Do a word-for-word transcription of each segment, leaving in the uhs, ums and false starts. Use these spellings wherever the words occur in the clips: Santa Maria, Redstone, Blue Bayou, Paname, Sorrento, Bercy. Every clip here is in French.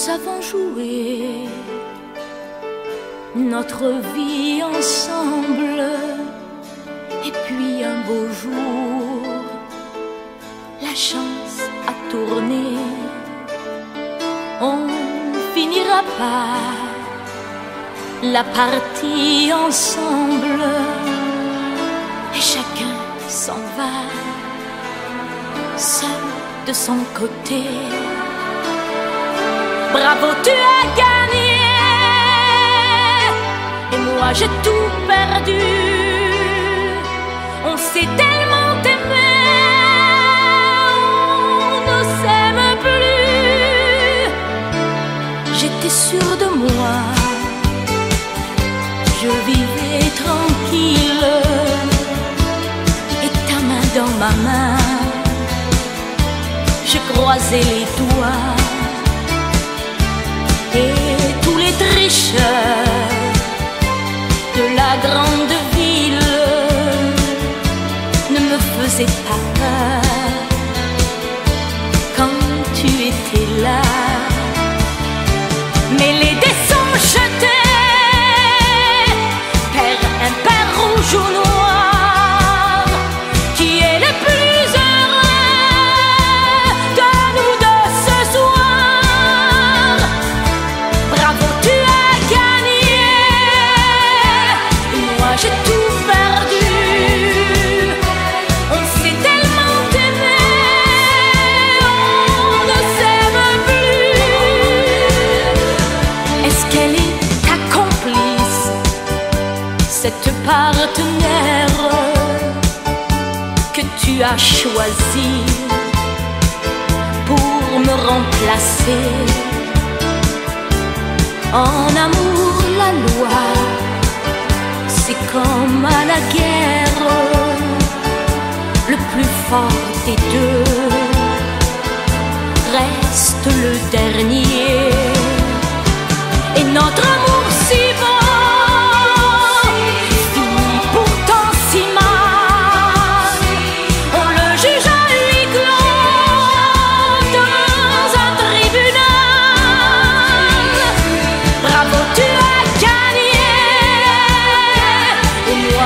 nous avons joué notre vie ensemble. Et puis un beau jour, la chance a tourné. On finira par la partie ensemble. Et chacun s'en va, seul de son côté. Bravo, tu as gagné, et moi j'ai tout perdu. On s'est tellement aimé, on ne s'aime plus. J'étais sûre de moi, je vivais tranquille, et ta main dans ma main, je croisais les doigts. Et tous les tricheurs de la grande ville ne me faisaient pas peur quand tu étais là. Mais les dés sont jetés, père impair, rouge ou noir, qui est le plus heureux de nous deux ce soir? Bravo, tu as gagné, et moi j'ai tout perdu. On s'est tellement aimé, on ne s'aime plus. Est-ce qu'elle est ta complice, cette partenaire que tu as choisie pour me remplacer? En amour, la loi, c'est comme à la guerre, le plus fort des deux reste le dernier. Et notre amour si beau,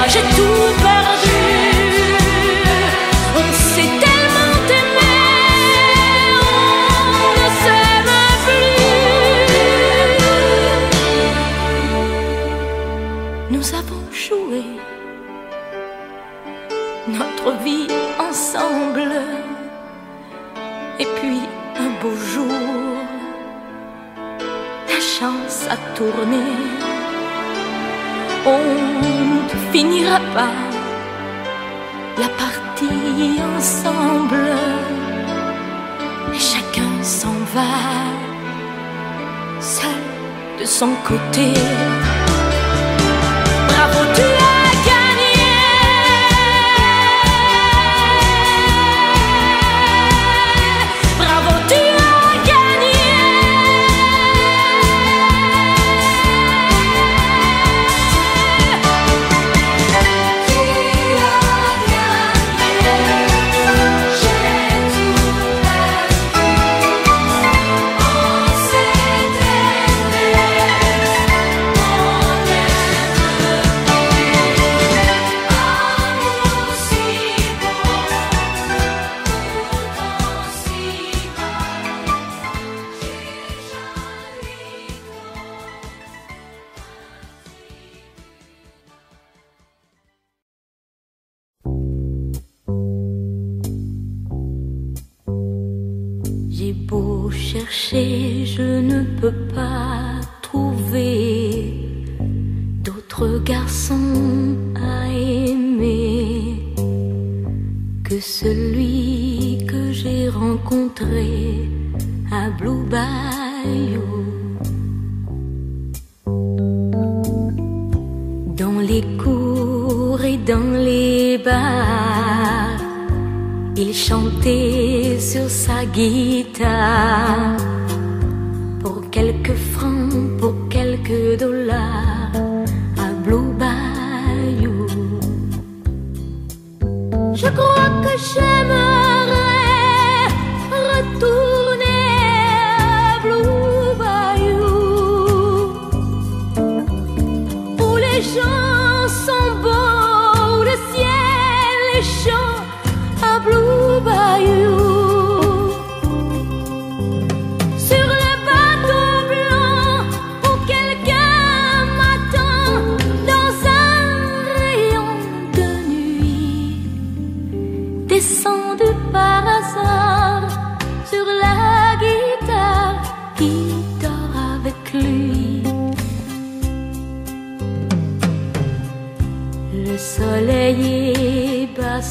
j'ai tout perdu. On s'est tellement aimé, on ne s'aime plus. Nous avons joué notre vie ensemble. Et puis un beau jour, la chance a tourné. On finira par la partie ensemble. Et chacun s'en va, seul de son côté. Bravo, tu as gagné. Bravo, tu as gagné. Je ne peux pas trouver d'autres garçons à aimer que celui que j'ai rencontré à Blue Bayou. Dans les cours et dans les bars, il chantait sur sa guitare. Quelques francs pour quelques dollars à Blue Bayou. Je crois que j'aimerais retourner à Blue Bayou.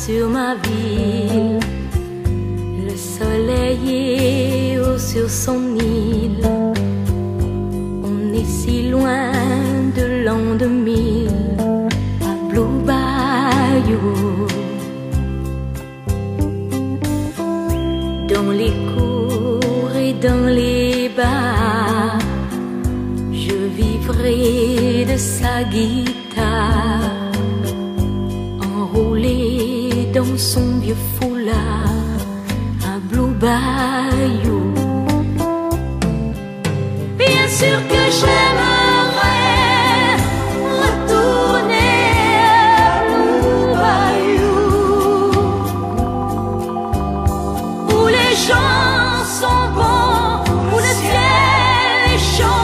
sur ma ville, le soleil est haut sur son île. On est si loin de l'an de mille à Blue Bayou. Dans les cours et dans les bars, je vivrai de sa guitare, enroulé dans son vieux foulard à Blue Bayou. Bien sûr que j'aimerais retourner à Blue Bayou, où les gens sont bons, où le ciel est chaud.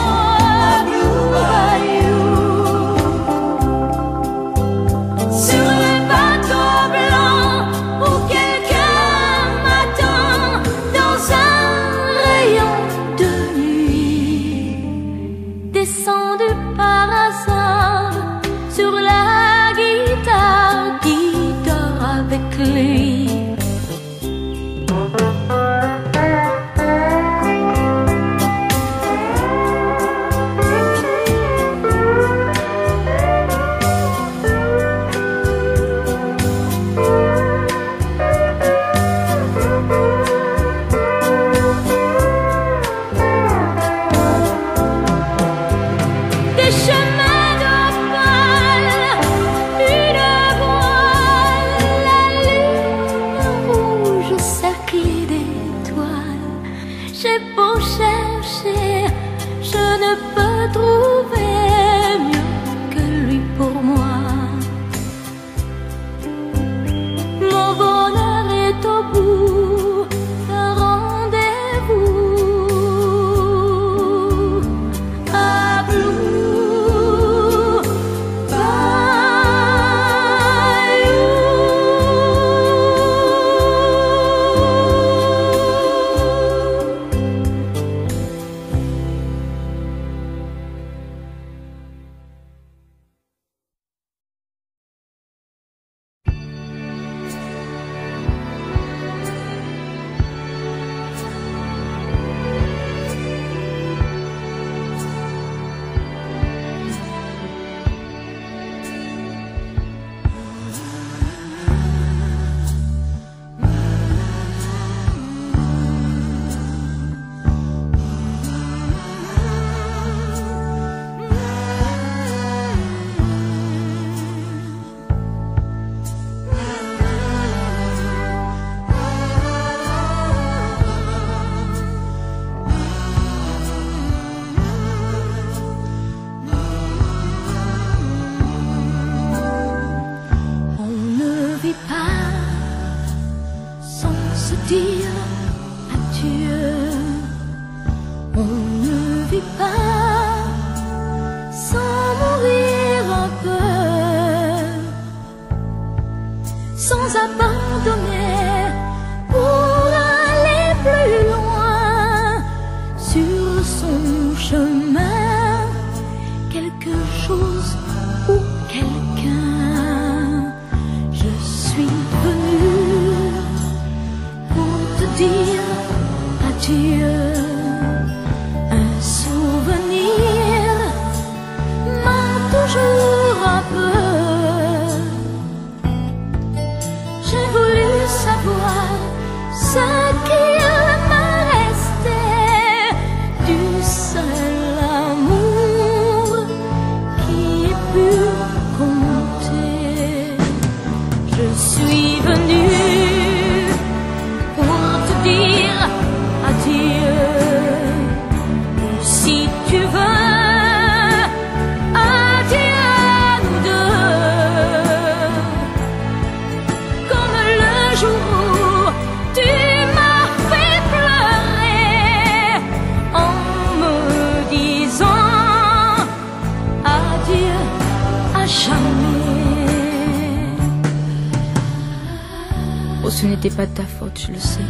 Ce n'était pas de ta faute, je le sais.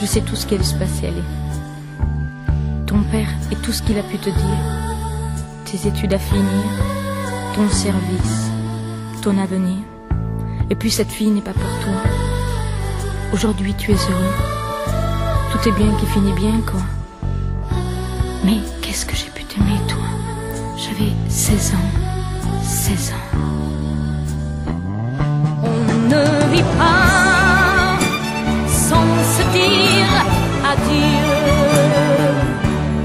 Je sais tout ce qui allait se passer, allez. Ton père et tout ce qu'il a pu te dire. Tes études à finir, ton service, ton avenir. Et puis cette fille n'est pas pour toi. Aujourd'hui tu es heureux. Tout est bien qui finit bien, quoi. Mais qu'est-ce que j'ai pu t'aimer, toi? J'avais seize ans. seize ans. On ne vit pas sans se dire adieu.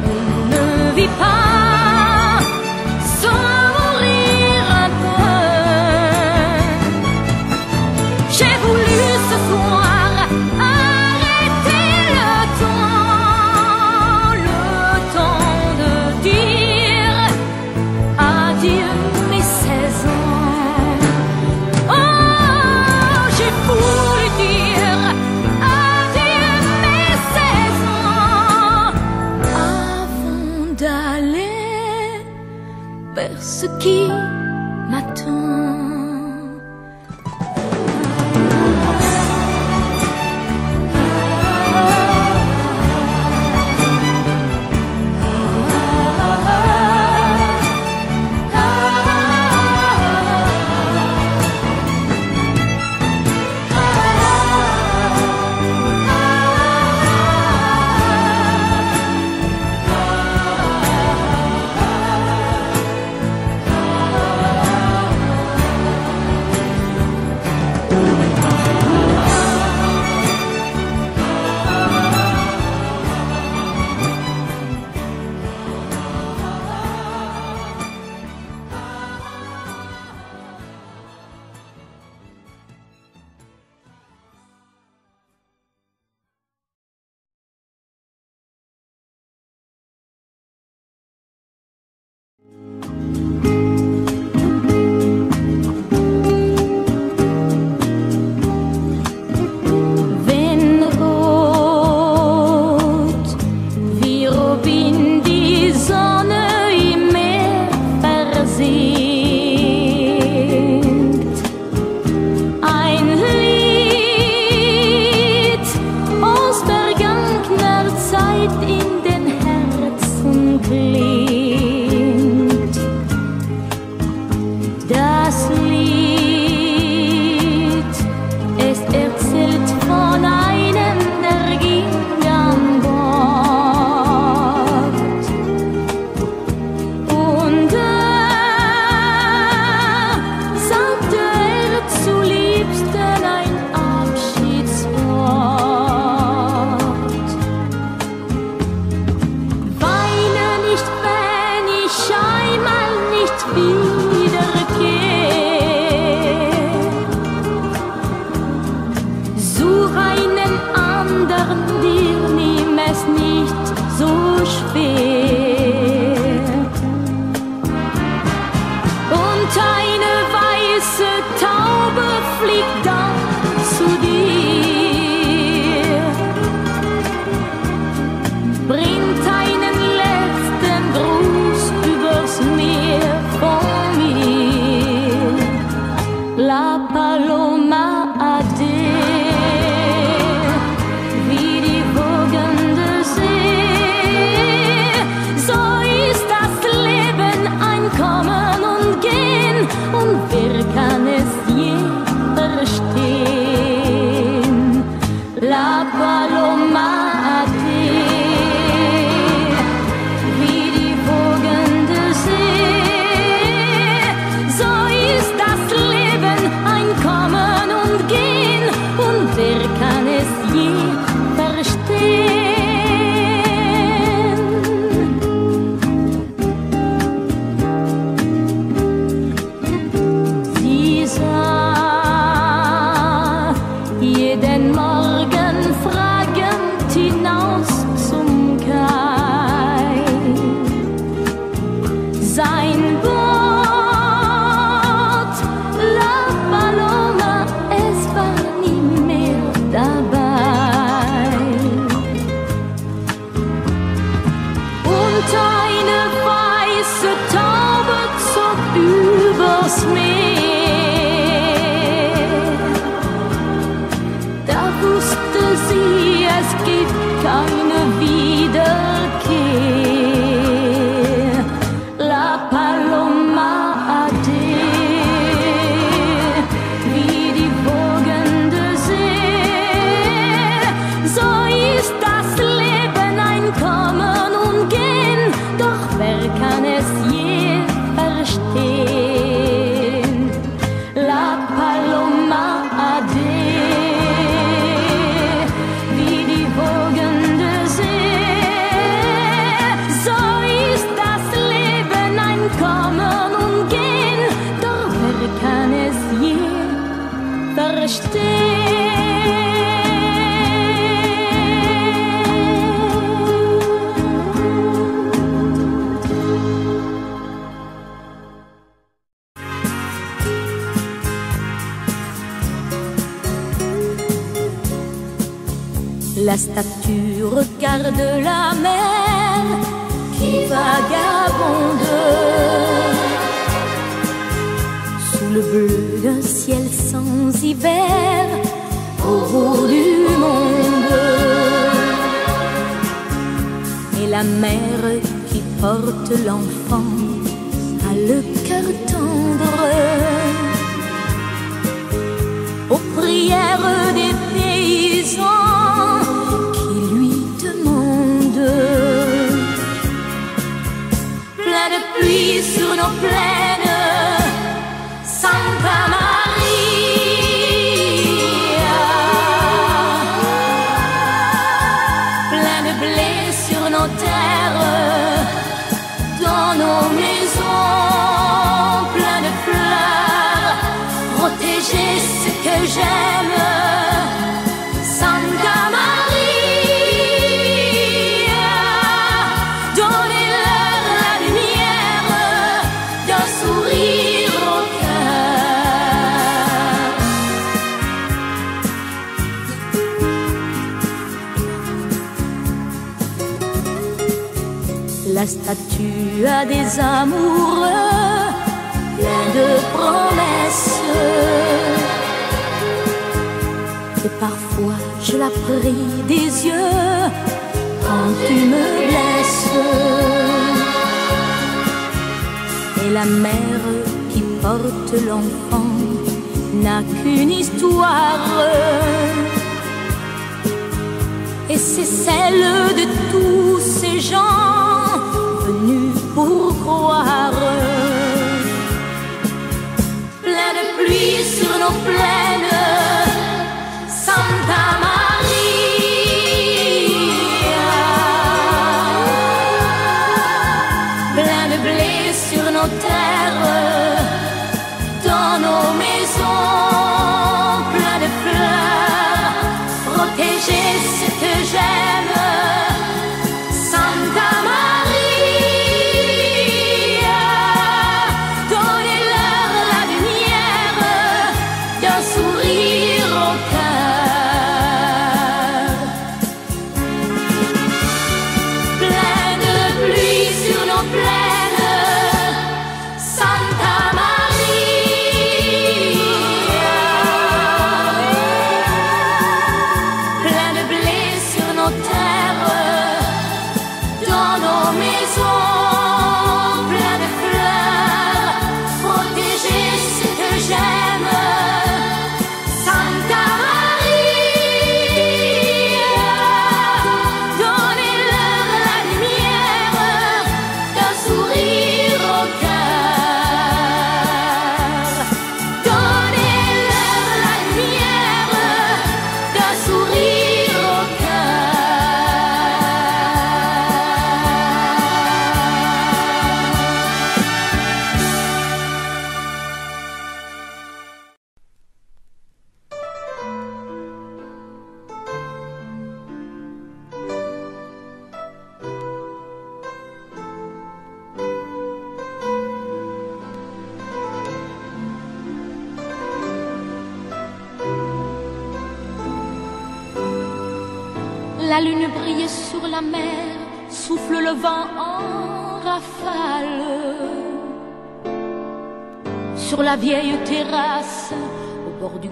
On ne vit pas. Ce qui m'attend. Wie die La statue regarde la mer qui vagabonde sous le bleu d'un ciel sans hiver au bout du monde. Et la mère qui porte l'enfant a le cœur tendre aux prières des paysans sur nos plaines, Santa Maria, plein de blé sur nos terres, dans nos maisons, plein de fleurs, protéger ce que j'aime, Santa Maria. La statue a des amoureux pleins de promesses, et parfois je la prie des yeux quand tu me blesses. Et la mère qui porte l'enfant n'a qu'une histoire, et c'est celle de tous ces gens pour croire. Plein de pluie sur nos plaines, Santa Maria, plein de blé sur nos terres, dans nos maisons, plein de fleurs, protéger ce que j'aime,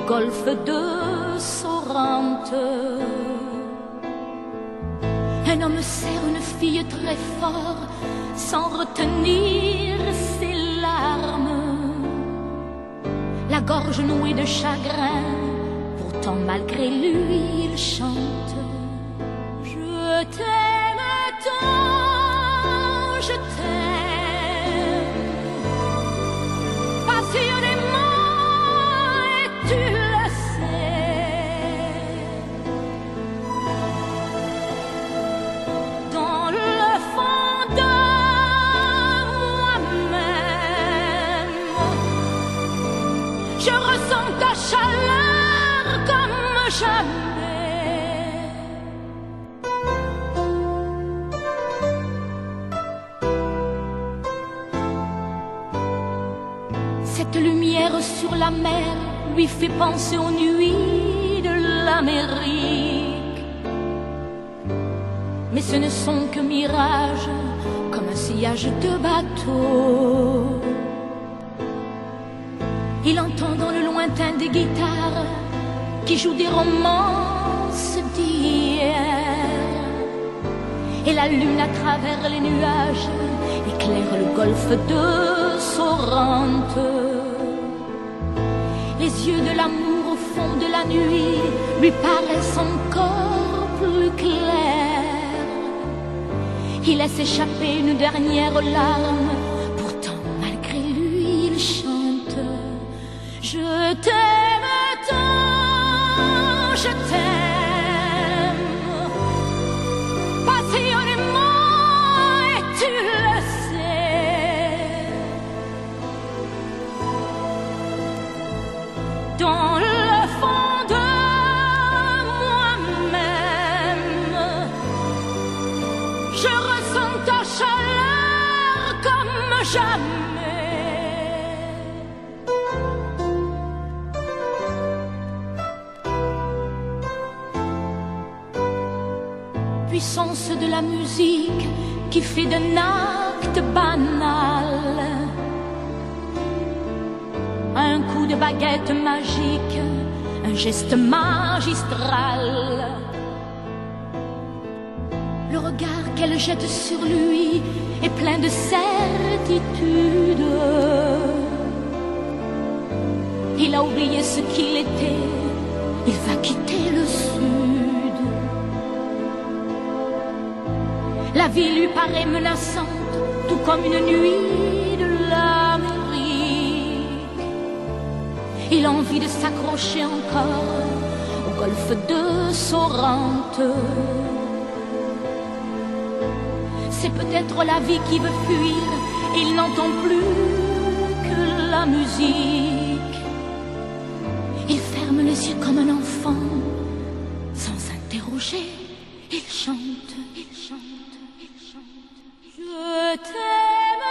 golfe de Sorrento. Un homme serre une fille très fort sans retenir ses larmes. La gorge nouée de chagrin, pourtant malgré lui il chante. Je t'aime tant, je t'aime passionnément. Tu le sais, dans le fond de moi-même, je ressens ta chaleur comme jamais. Cette lumière sur la mer lui fait penser aux nuits de l'Amérique, mais ce ne sont que mirages, comme un sillage de bateau. Il entend dans le lointain des guitares qui jouent des romances d'hier, et la lune à travers les nuages éclaire le golfe de Sorrento. Les yeux de l'amour au fond de la nuit lui paraissent encore plus clairs. Il laisse échapper une dernière larme, pourtant malgré lui il chante. Je t'aime tant, je t'aime passionnément et tu le sais. Dans le fond de moi-même, je ressens ta chaleur comme jamais. Puissance de la musique qui fait d'un acte banal un coup de baguette magique, un geste magistral. Le regard qu'elle jette sur lui est plein de certitude. Il a oublié ce qu'il était, il va quitter le sud. La vie lui paraît menaçante, tout comme une nuit de l'Amérique. Il a envie de s'accrocher encore au golfe de Sorrento. C'est peut-être la vie qui veut fuir, il n'entend plus que la musique. Il ferme les yeux comme un enfant, sans s'interroger, il chante, il chante. Je t'aime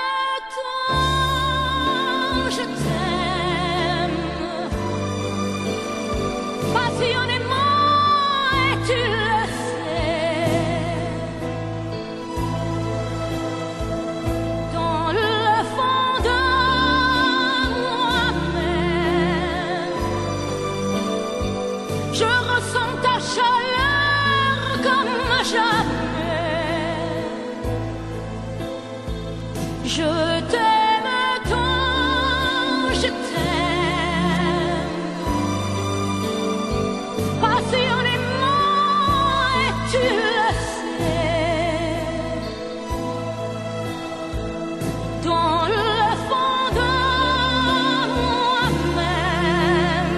tant, je t'aime passionnément et tu le sais. Dans le fond de moi-même, je ressens ta chaleur comme jamais. Je t'aime tant, je t'aime passionnément et tu le sais. Dans le fond de moi-même,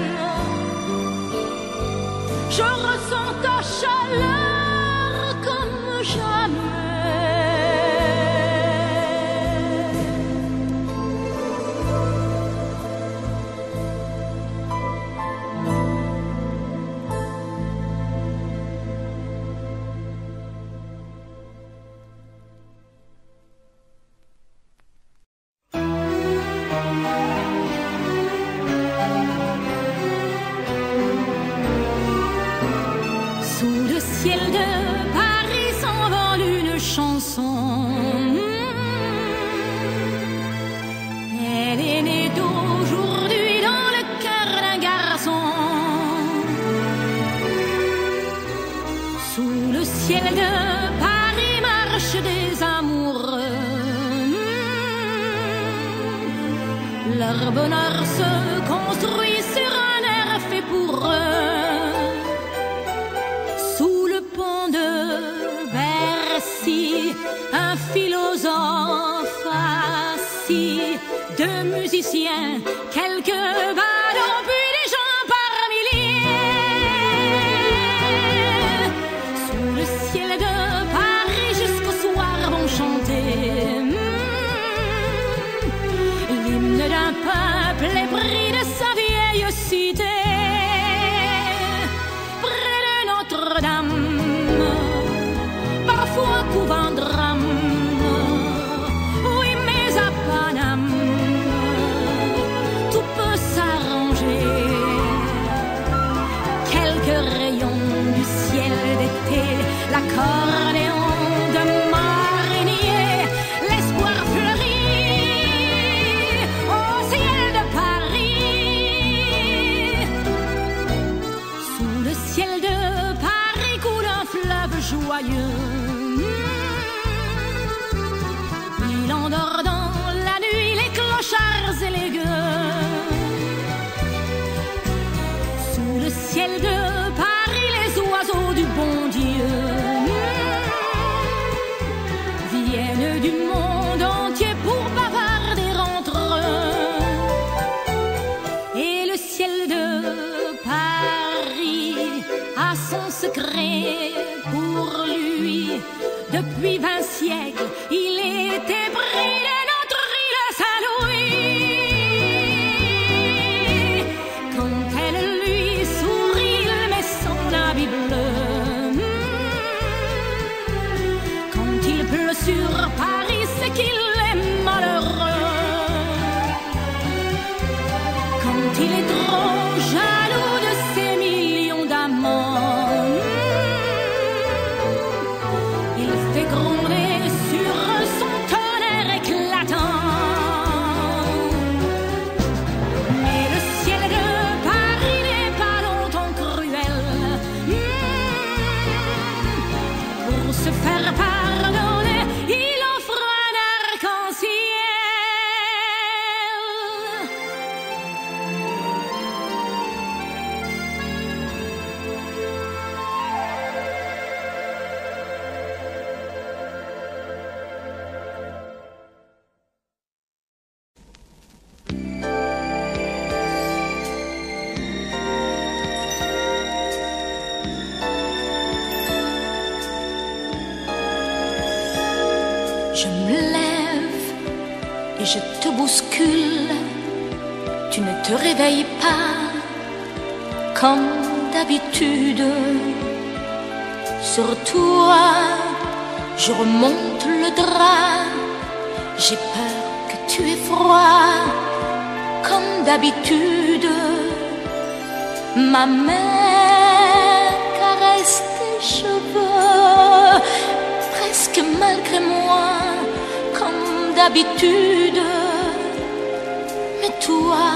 je ressens ta chaleur comme jamais. Leur bonheur se construit sur un air fait pour eux. Sous le pont de Bercy, un philosophe assis, deux musiciens, quelques ballons, puis des gens par milliers. Sous le ciel de Paris, jusqu'au soir vont chanter d'un peuple épris de sa vieille cité. Près de Notre-Dame, parfois couvre un drame, oui mais à Paname tout peut s'arranger. Quelques rayons du ciel d'été, l'accordéon ciel de Paris, les oiseaux du bon Dieu viennent du monde entier pour bavarder entre eux. Et le ciel de Paris a son secret pour lui. Depuis vingt siècles, il était brillant. Je me lève et je te bouscule. Tu ne te réveilles pas comme d'habitude. Sur toi, je remonte le drap. J'ai peur que tu aies froid comme d'habitude. Ma main caresse tes cheveux presque malgré moi, comme d'habitude. Mais toi,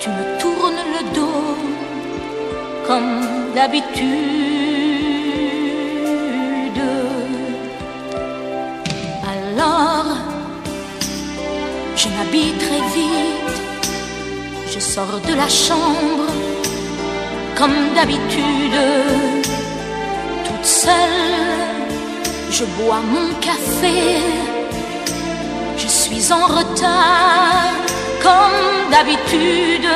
tu me tournes le dos comme d'habitude. Alors, je m'habille très vite, je sors de la chambre comme d'habitude, toute seule. Je bois mon café, je suis en retard comme d'habitude.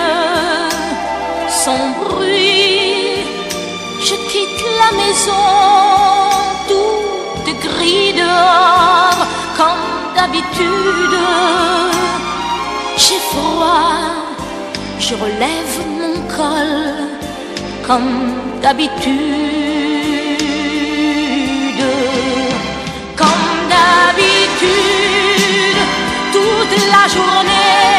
Sans bruit, je quitte la maison, tout est gris dehors comme d'habitude. J'ai froid, je relève mon col comme d'habitude. Toute la journée,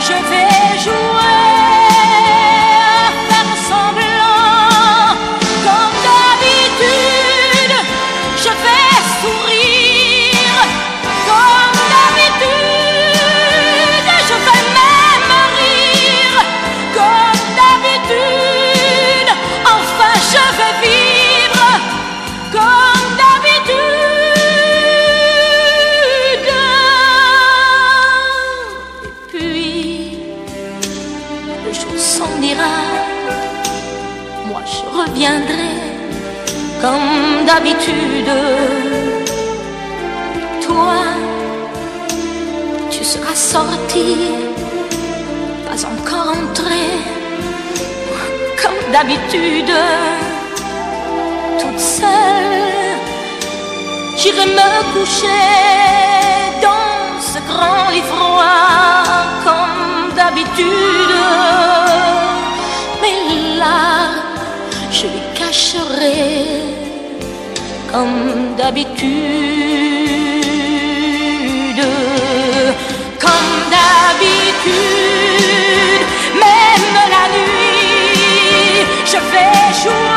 je vais jouer, faire semblant, comme d'habitude. Je vais sourire, comme d'habitude. Je vais même rire, comme d'habitude. Enfin, je vais vivre, comme d'habitude. Reviendrai comme d'habitude. Toi, tu seras sorti, pas encore entré comme d'habitude. Toute seule, j'irai me coucher dans ce grand lit froid comme d'habitude. Mais là, je les cacherai comme d'habitude, comme d'habitude. Même la nuit, je vais jouer.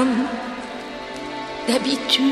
comme d'habitude.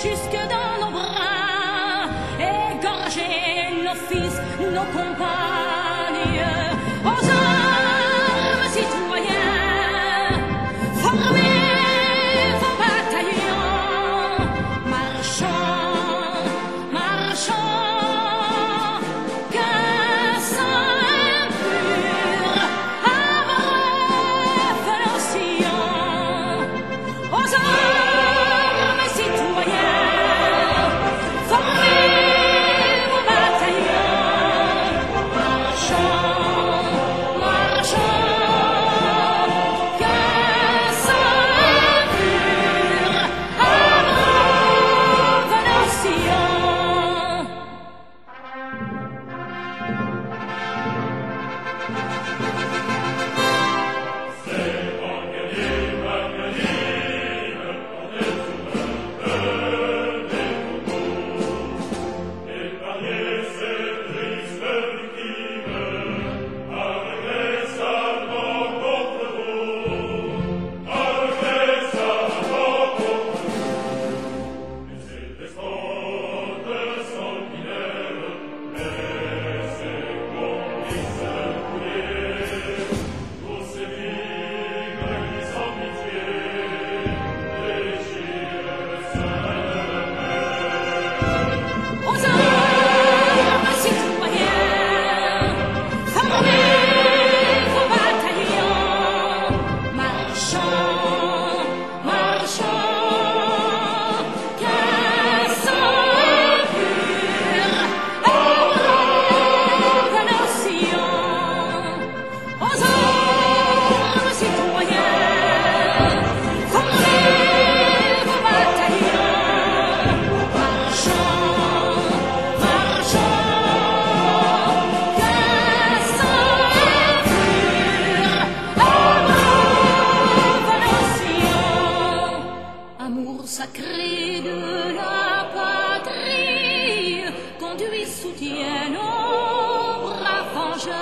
Jusque dans nos bras, égorger nos fils. étrangère.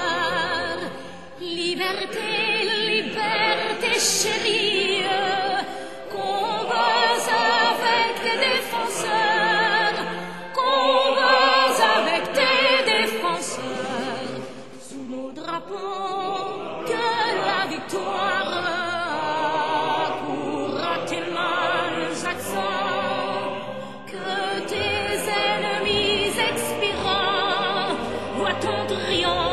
Liberté, liberté chérie, combats avec tes défenseurs, combats avec tes défenseurs, sous nos drapeaux que la victoire accourra tes mâles accents, que tes ennemis expirants voient ton triomphe.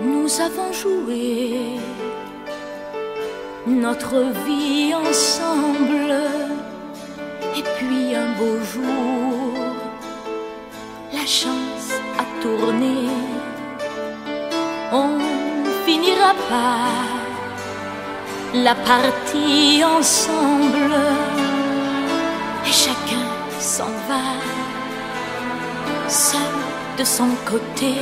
Nous avons joué notre vie ensemble, et puis un beau jour, la chance a tourné. On finira par la partie ensemble, et chacun s'en va, seul de son côté.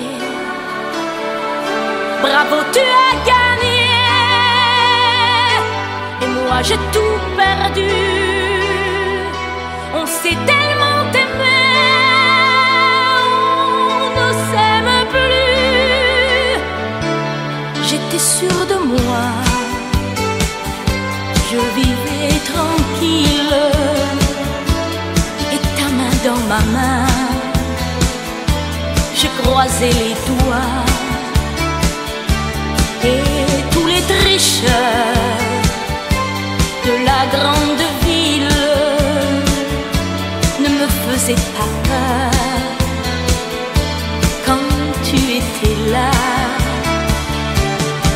Bravo, tu as gagné, et moi j'ai tout perdu. On s'est tellement aimé, on ne s'aime plus. J'étais sûre de moi, je vivais tranquille, et ta main dans ma main, je croisais les doigts. Et tous les tricheurs de la grande ville ne me faisaient pas peur quand tu étais là.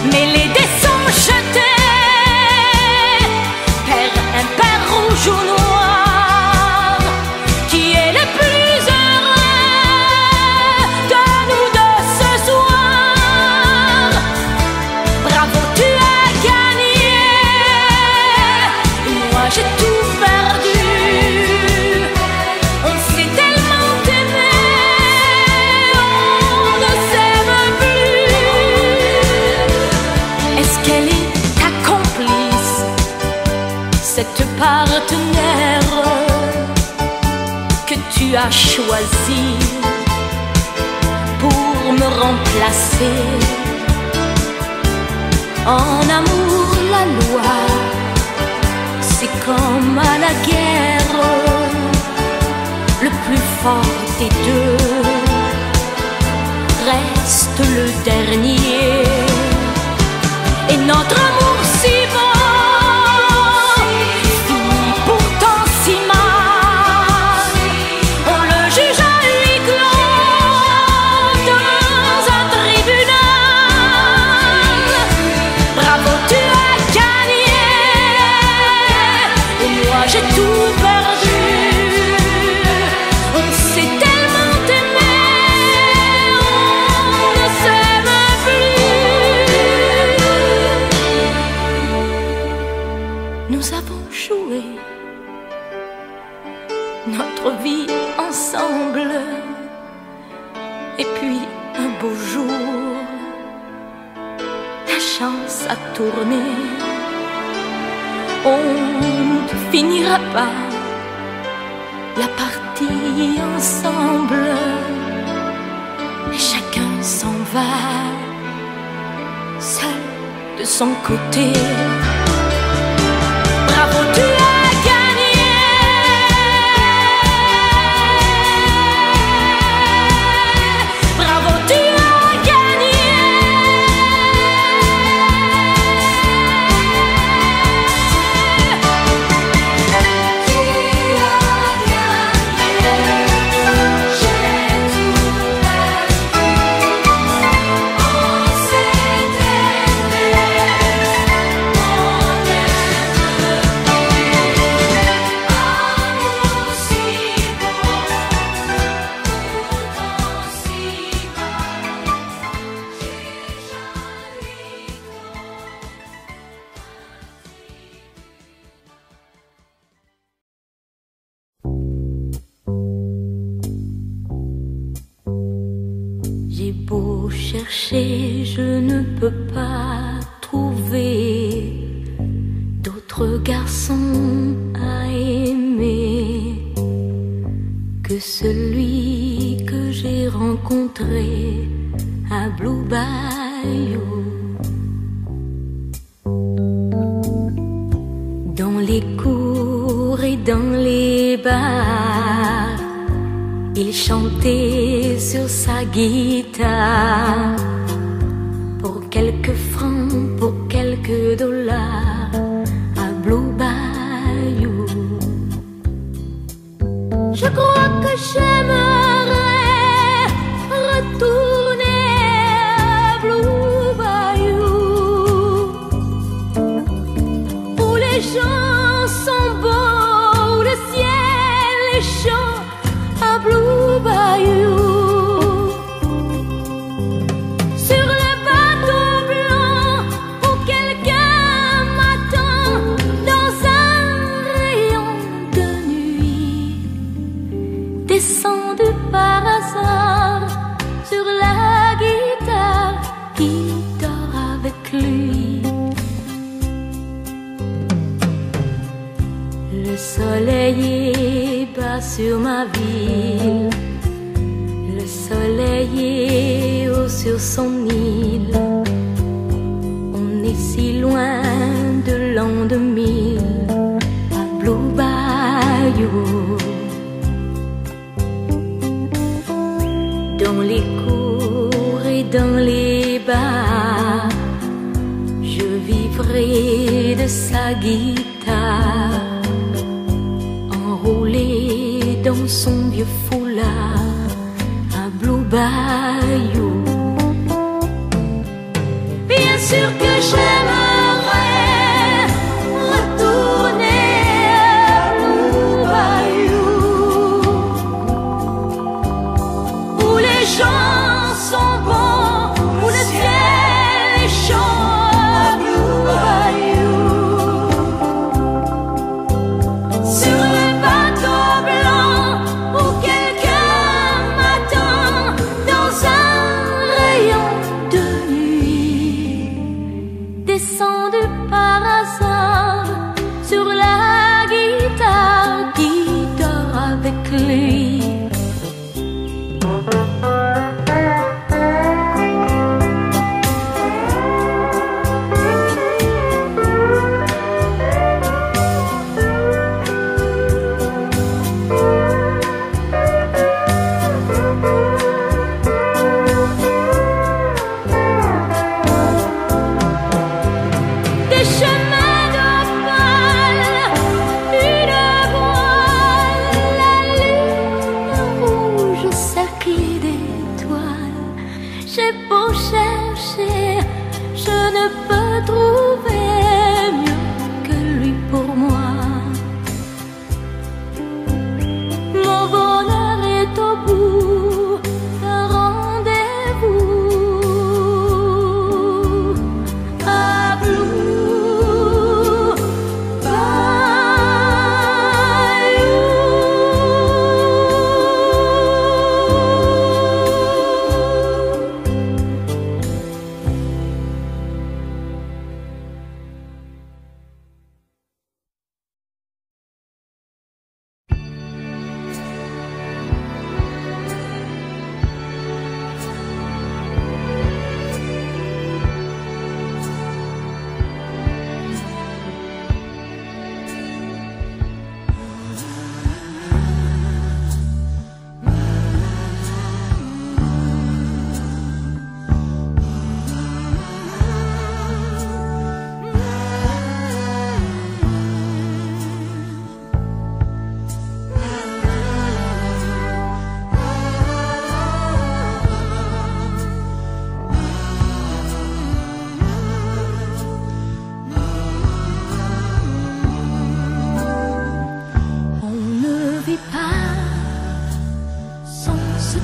Mais les dés sont jetés, pair, impair, rouge ou noir, qui est le plus heureux de nous deux ce soir? J'ai tout perdu, on s'est tellement aimé, on ne s'aime plus. Est-ce qu'elle est ta complice, cette partenaire que tu as choisie pour me remplacer? En amour, la loi, c'est comme à la guerre, le plus fort des deux reste le dernier. Et notre amour si beau finit pourtant si mal, on le juge à huis clos dans un tribunal. Bravo, tu as gagné, j'ai tout perdu, on s'est tellement aimé, on ne s'aime plus. Nous avons joué notre vie ensemble, et puis un beau jour, la chance a tourné. On finira pas la partie. partis ensemble, et chacun s'en va, seul de son côté. Bravo, tu as gagné. Bravo, tu as gagné. Tu as gagné. J'ai tout perdu. On s'est aimé. On est heureux. Amour si beau, pourtant si mal, j'ai jamais compris. J'ai beau chercher, je ne peux pas trouver d'autres garçons à aimer que celui que j'ai rencontré à Blue Bayou. Dans les cours et dans les bars, il chantait sur sa guitare. Pour quelques francs, pour quelques dollars, à Blue Bayou. Je crois que j'aimerais retourner à Blue Bayou, où les gens sont beaux, où le ciel est chaud, à Blue Bayou. Sur le bateau blanc où quelqu'un m'attend, dans un rayon de nuit, descendu par hasard sur la guitare qui dort avec lui. Le soleil est bas sur ma ville, le soleil est haut sur son île. On est si loin de l'an deux mille, à Blue Bayou. Dans les cours et dans les bars, je vivrai de sa guitare, enroulé dans son vieux foulard, à Blue Bayou. Bien sûr que j'aimerais retourner à Blue Bayou, où les gens sont bons, où le ciel est chaud, à Blue Bayou. Sur le bateau blanc où quelqu'un m'attend, dans un rayon de nuit, descendu par hasard sur la guitare qui dort avec lui.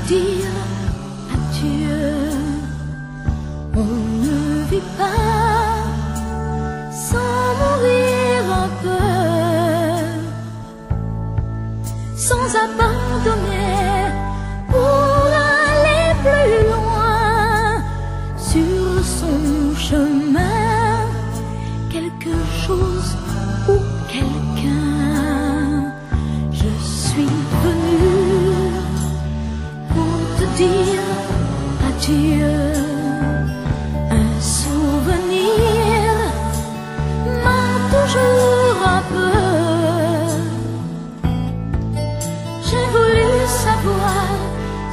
dire adieu. On ne vit pas sans mourir un peu, sans abandonner pour aller plus loin sur son chemin. Quelque chose ou quelqu'un, je suis venue pour te dire adieu. Un souvenir m'a toujours un peu. J'ai voulu savoir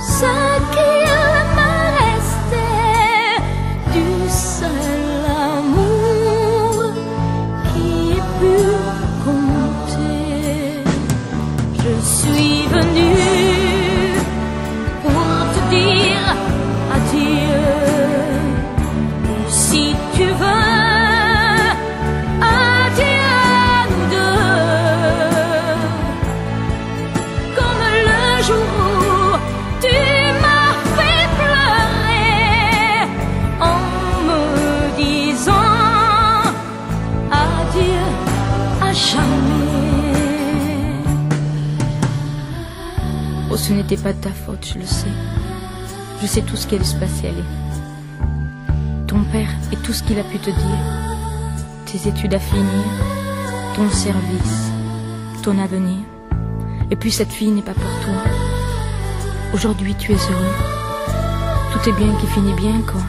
ce qu'il me restait du seul amour qui ait pu compter. Je suis venue pour te dire adieu. Si tu veux, adieu à nous deux. Comme le jour où tu m'as fait pleurer en me disant adieu à jamais. Oh, ce n'était pas de ta faute, je le sais. Je sais tout ce qui allait se passer, allez. Ton père et tout ce qu'il a pu te dire, tes études à finir, ton service, ton avenir. Et puis cette fille n'est pas pour toi. Aujourd'hui tu es heureux. Tout est bien qui finit bien, quoi.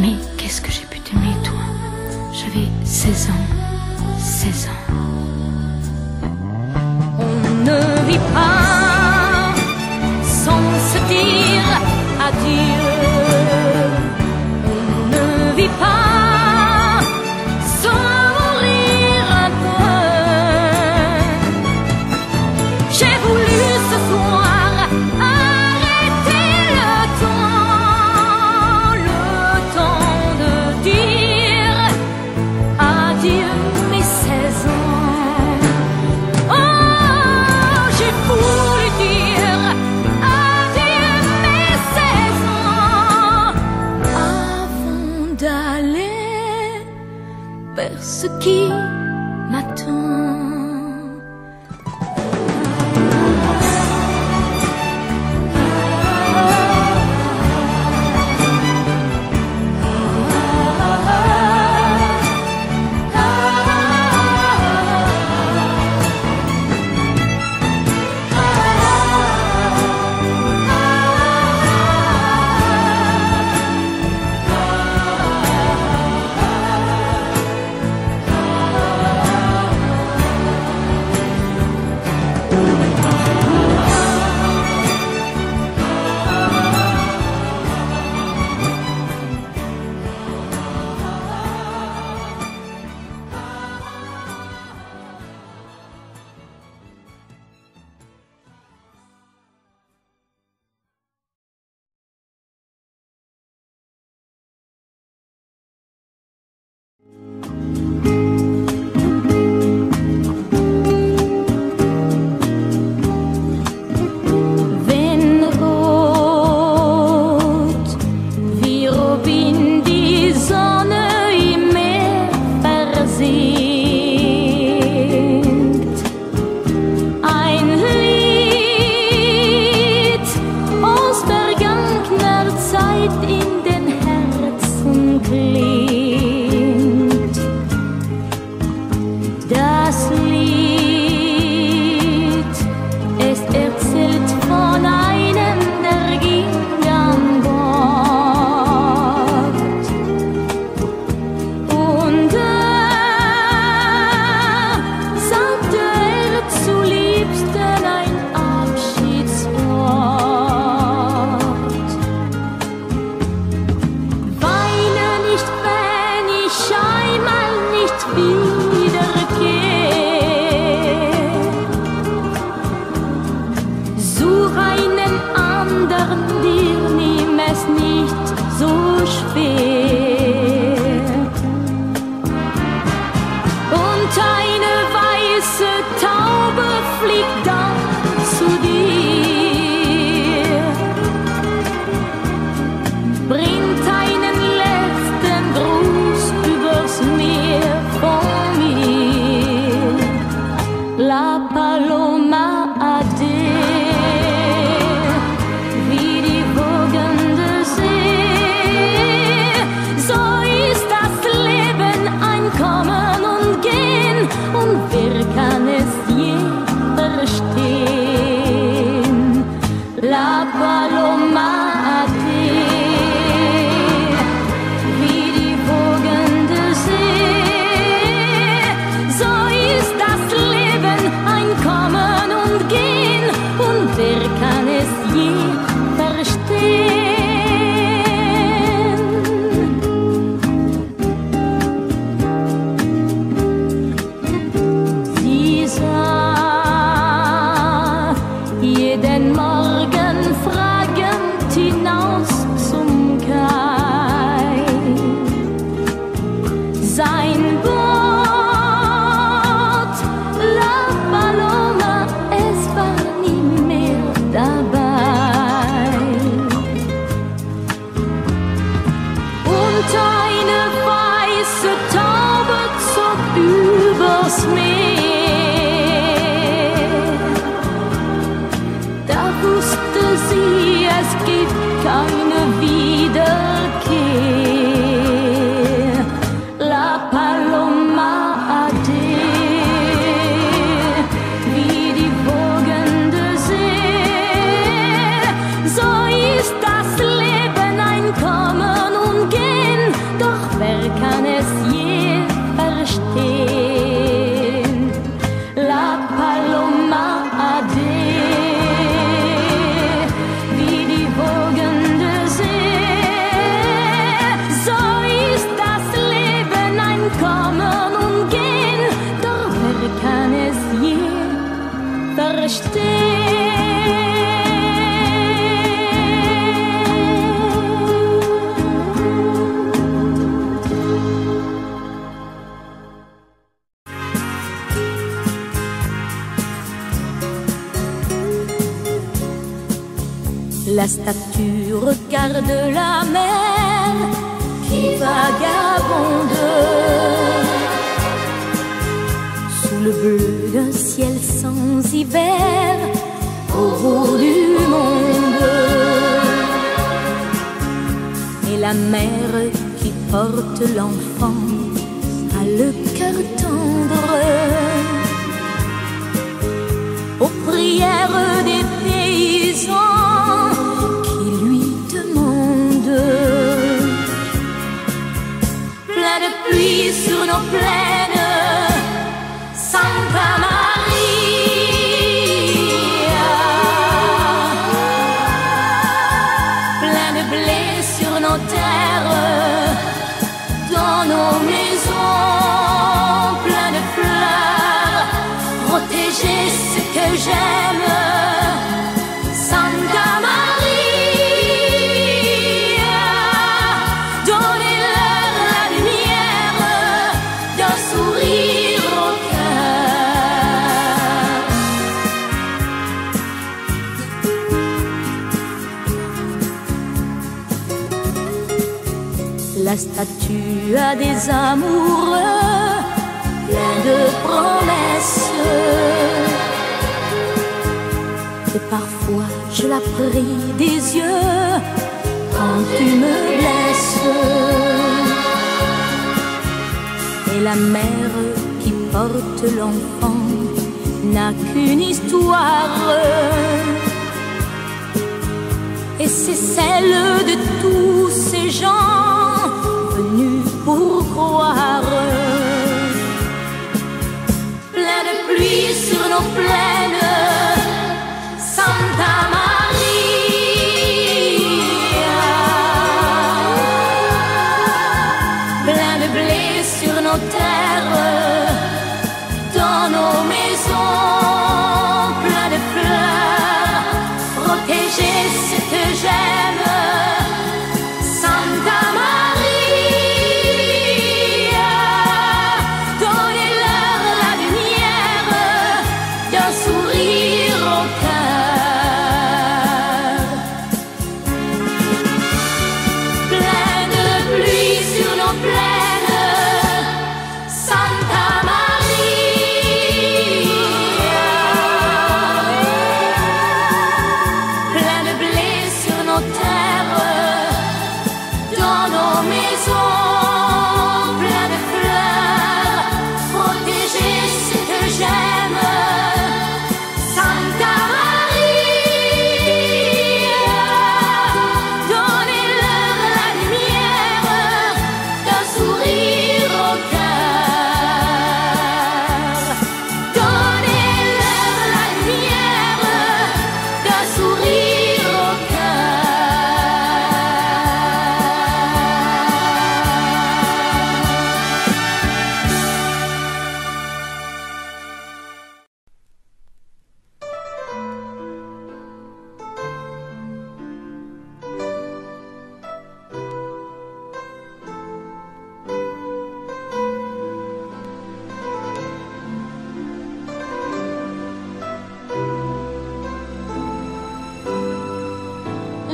Mais qu'est-ce que j'ai pu t'aimer, toi? J'avais seize ans, seize ans. On ne vit pas sans se dire adieu. On ne vit pas sans mourir un peu. J'ai voulu ce soir arrêter le temps, le temps de dire adieu mes seize ans. Oh, j'ai voulu dire adieu mes seize ans avant d'aller vers ce qui m'attend. Taube fliegt dann zu dir. La statue regarde la mer qui vagabonde sous le bleu d'un ciel sans hiver au bout du monde. Et la mère qui porte l'enfant a le cœur tendre aux prières des paysans sur nos plaines, Santa Maria, plein de blé sur nos terres, dans nos maisons, plein de fleurs, protéger ce que j'aime, Santa Maria. La statue a des amoureux pleins de promesses. Et parfois je la prie des yeux quand tu me laisses. Et la mère qui porte l'enfant n'a qu'une histoire, et c'est celle de tous ces gens pour croire. Plein de pluie sur nos plaines, Santa Maria, plein de blé sur nos terres, dans nos maisons, plein de fleurs, protéger ce que j'aime, Santa Maria. Donnez-leur la lumière d'un sourire.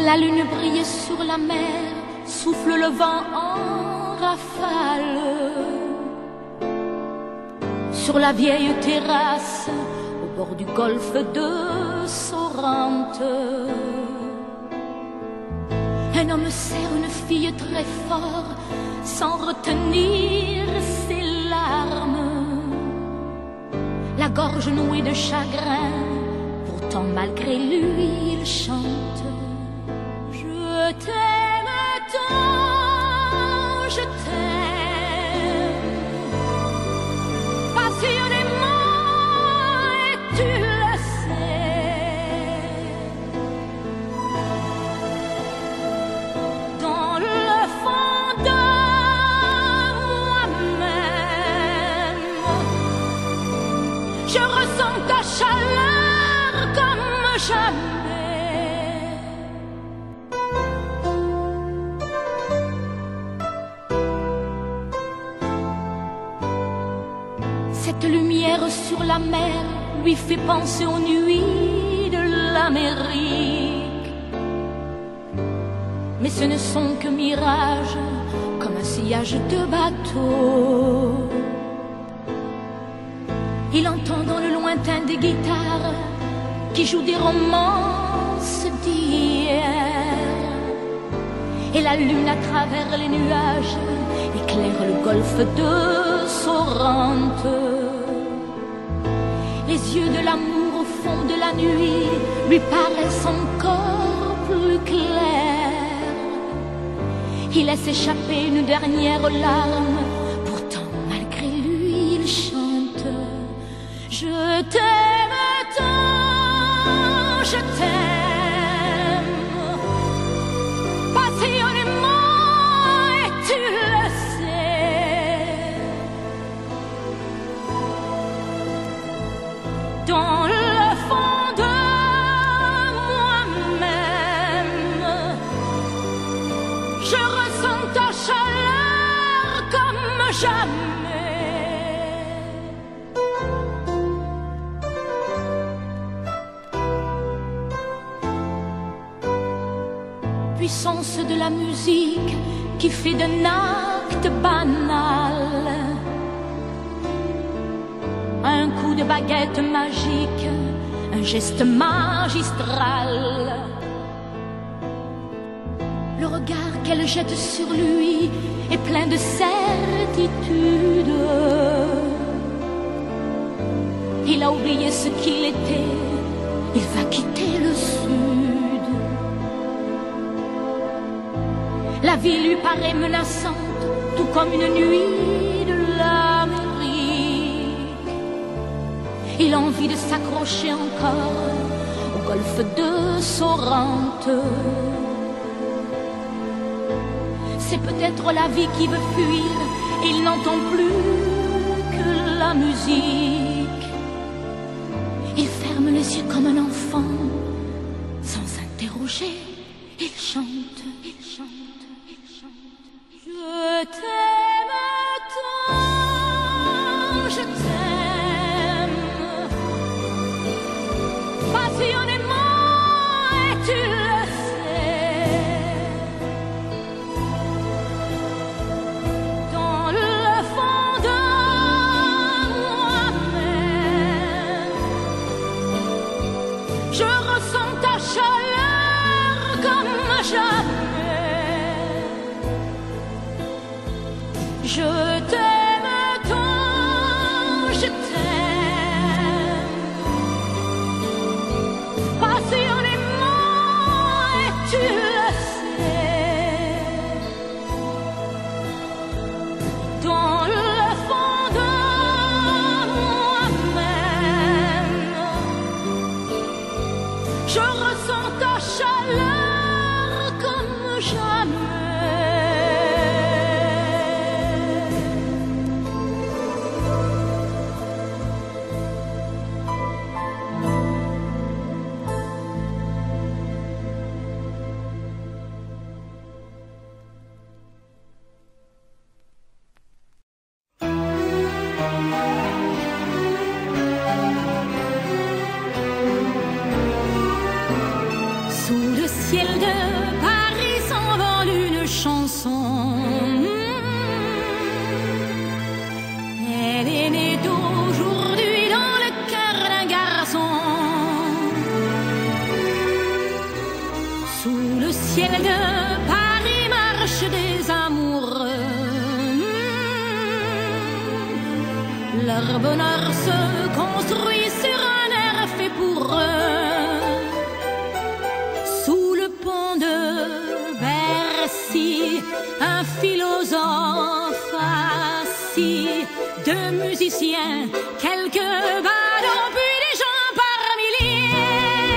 La lune brille sur la mer, souffle le vent en rafale. Sur la vieille terrasse, au bord du golfe de Sorrente, un homme serre une fille très fort, sans retenir ses larmes. La gorge nouée de chagrin, pourtant malgré lui il chante. Je t'aime tant, je t'aime passionnément et tu le sais. Dans le fond de moi-même, je ressens ta chaleur comme jamais. Cette lumière sur la mer lui fait penser aux nuits de l'Amérique. Mais ce ne sont que mirages, comme un sillage de bateau. Il entend dans le lointain des guitares qui jouent des romances d'hier. Et la lune à travers les nuages éclaire le golfe de Sorrento. Les yeux de l'amour au fond de la nuit lui paraissent encore plus clairs. Il laisse échapper une dernière larme, pourtant malgré lui il chante. Je t'aime tant, je t'aime passionnément et tu le sais. Dans le fond de moi-même, je ressens ta chaleur comme jamais. Puissance de la musique qui fait d'un acte banal un coup de baguette magique, un geste magistral. Le regard qu'elle jette sur lui est plein de certitude. Il a oublié ce qu'il était, il va quitter le sud. La vie lui paraît menaçante, tout comme une nuit de l'âme. Il a envie de s'accrocher encore au golfe de Sorrente. C'est peut-être la vie qui veut fuir, et il n'entend plus que la musique. Il ferme les yeux comme un enfant, sans s'interroger, il chante, il chante, il chante, il chante. Je t'aime tant, je t'aime. Je t'aime tant, je t'aime passionnément et tu le sais. Dans le fond de moi-même, je ressens ta chaleur comme jamais. Sous le ciel de Paris s'envole une chanson. Elle est née d'aujourd'hui dans le cœur d'un garçon. Sous le ciel de Paris marchent des amoureux. Leur bonheur se construit sur un air fait pour eux. Sous le pont de Bercy, un philosophe assis, deux musiciens, quelques ballons, puis des gens par milliers.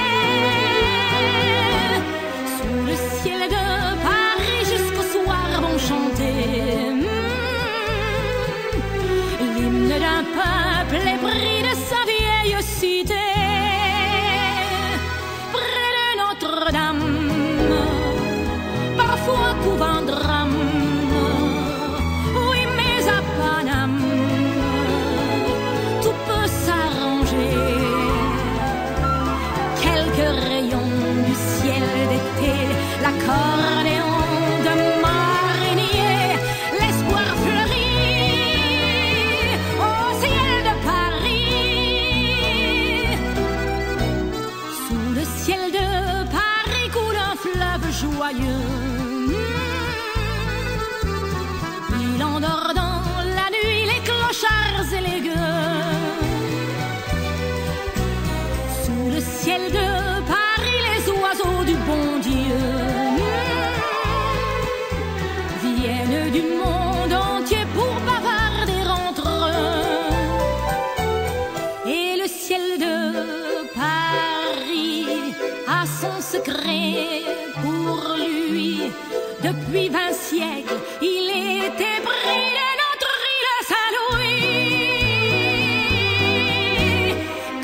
Sous le ciel de Paris jusqu'au soir vont chanter l'hymne d'un peuple épris de sa vieille cité. Près de Notre-Dame, parfois couvre un drame. Oui, mais à Paname, tout peut s'arranger. Quelques rayons du ciel d'été, l'accordéon. Il endort dans la nuit les clochards et les gueux. Sous le ciel de Paris, les oiseaux du bon Dieu viennent du monde entier pour bavarder entre eux. Et le ciel de Paris a son secret pour lui. Depuis vingt siècles, il était pris de notre île Saint-Louis.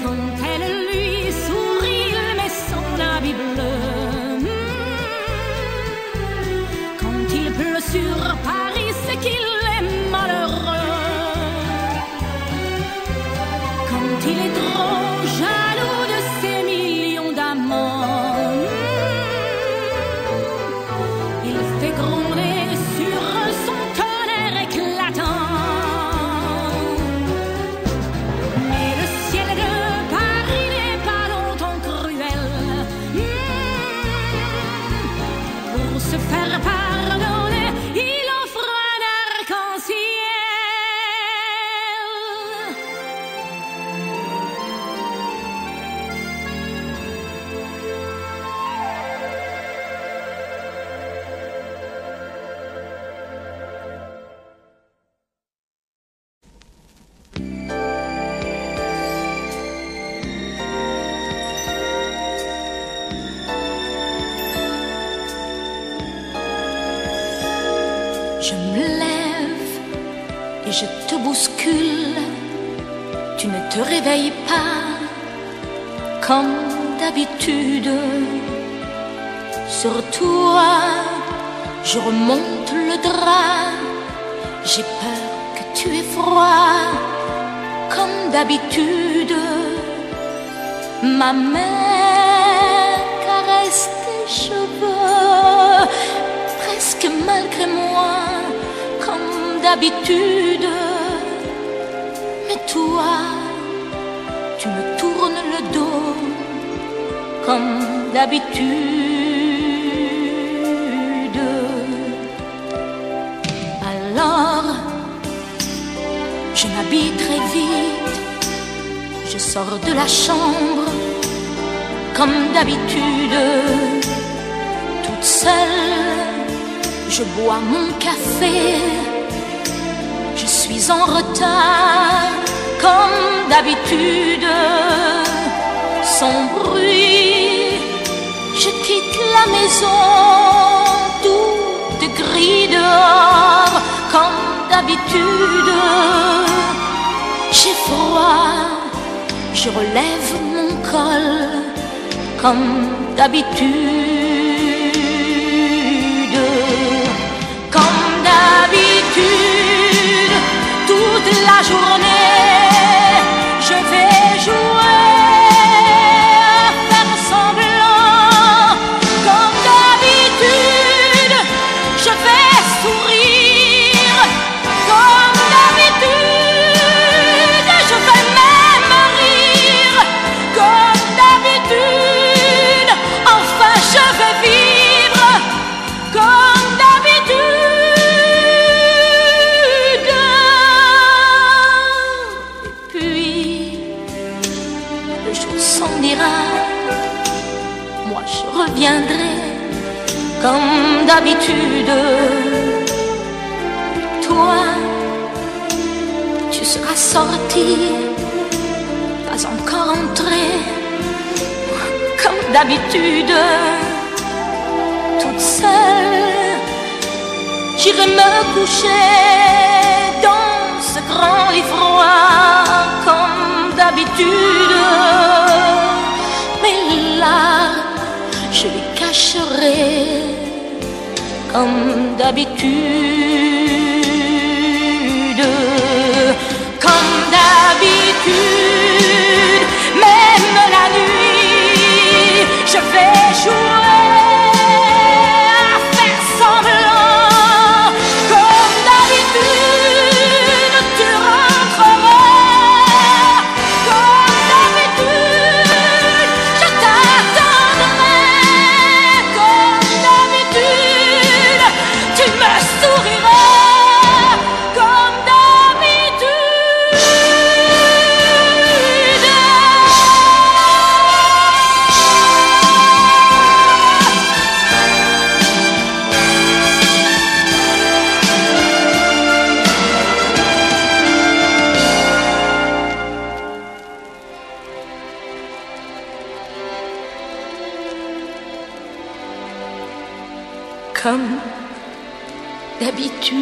Quand elle lui sourit, il met son habit bleu. Quand il pleut sur Paris, c'est qu'il est malheureux. Quand il est trop jaloux de ses millions d'amants, se faire pardonner, il offre un arc-en-ciel. Je te bouscule, tu ne te réveilles pas comme d'habitude. Sur toi, je remonte le drap, j'ai peur que tu aies froid comme d'habitude. Ma main caresse tes cheveux, presque malgré moi, d'habitude. Mais toi, tu me tournes le dos comme d'habitude. Alors, je m'habille très vite, je sors de la chambre comme d'habitude. Toute seule, je bois mon café, je suis en retard, comme d'habitude. Sans bruit, je quitte la maison, tout est gris dehors, comme d'habitude. J'ai froid, je relève mon col, comme d'habitude, comme d'habitude. Toute la journée, je vais jouer à faire semblant je reviendrai comme d'habitude. Toi, tu seras sorti, pas encore entré, comme d'habitude. Toute seule, j'irai me coucher dans ce grand lit froid, comme d'habitude. Mais là, je lui cacherai, comme d'habitude, comme d'habitude. Même la nuit, je vais jouer. Comme d'habitude.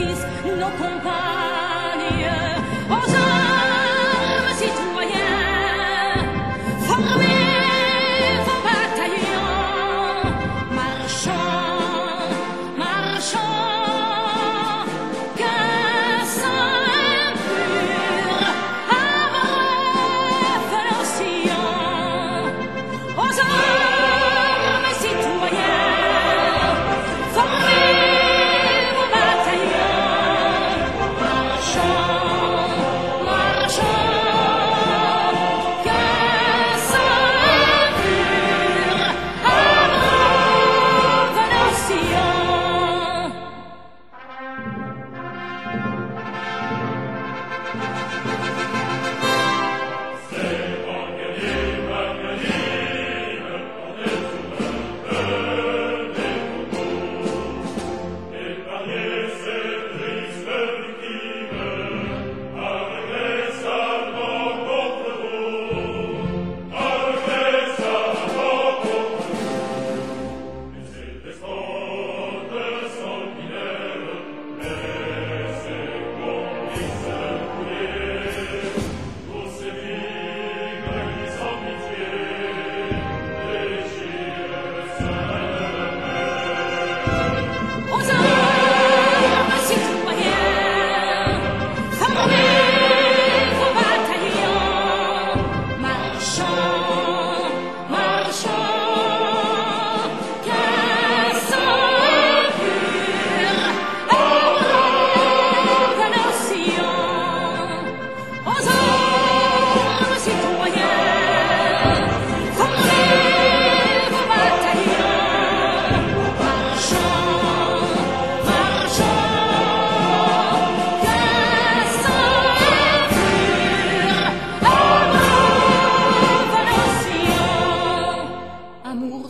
fils, nos compagnes, aux hommes citoyens, formez vos bataillons, marchons, marchons, qu'un sang pur abreuve nos sillons, aux hommes.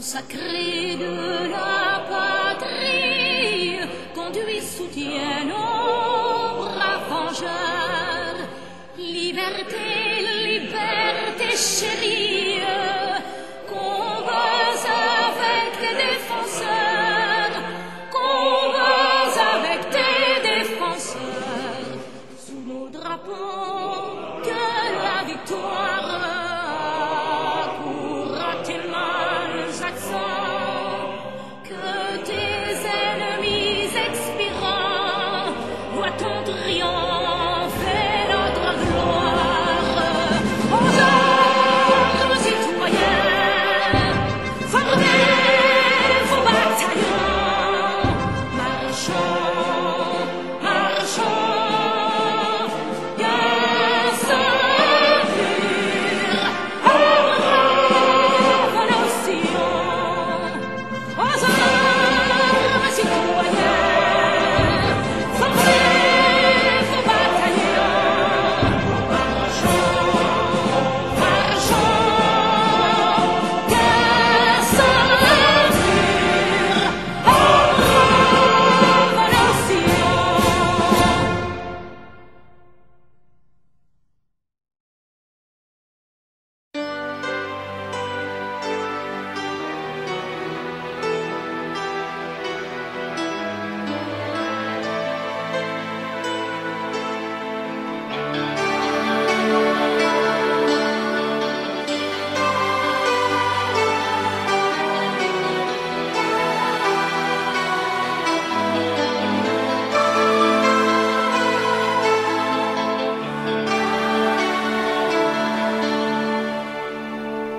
Sacré de la patrie, conduit, soutient nos braves vengeurs. Liberté, liberté chérie, combat avec tes défenseurs, combat avec tes défenseurs, sous nos drapeaux que la victoire.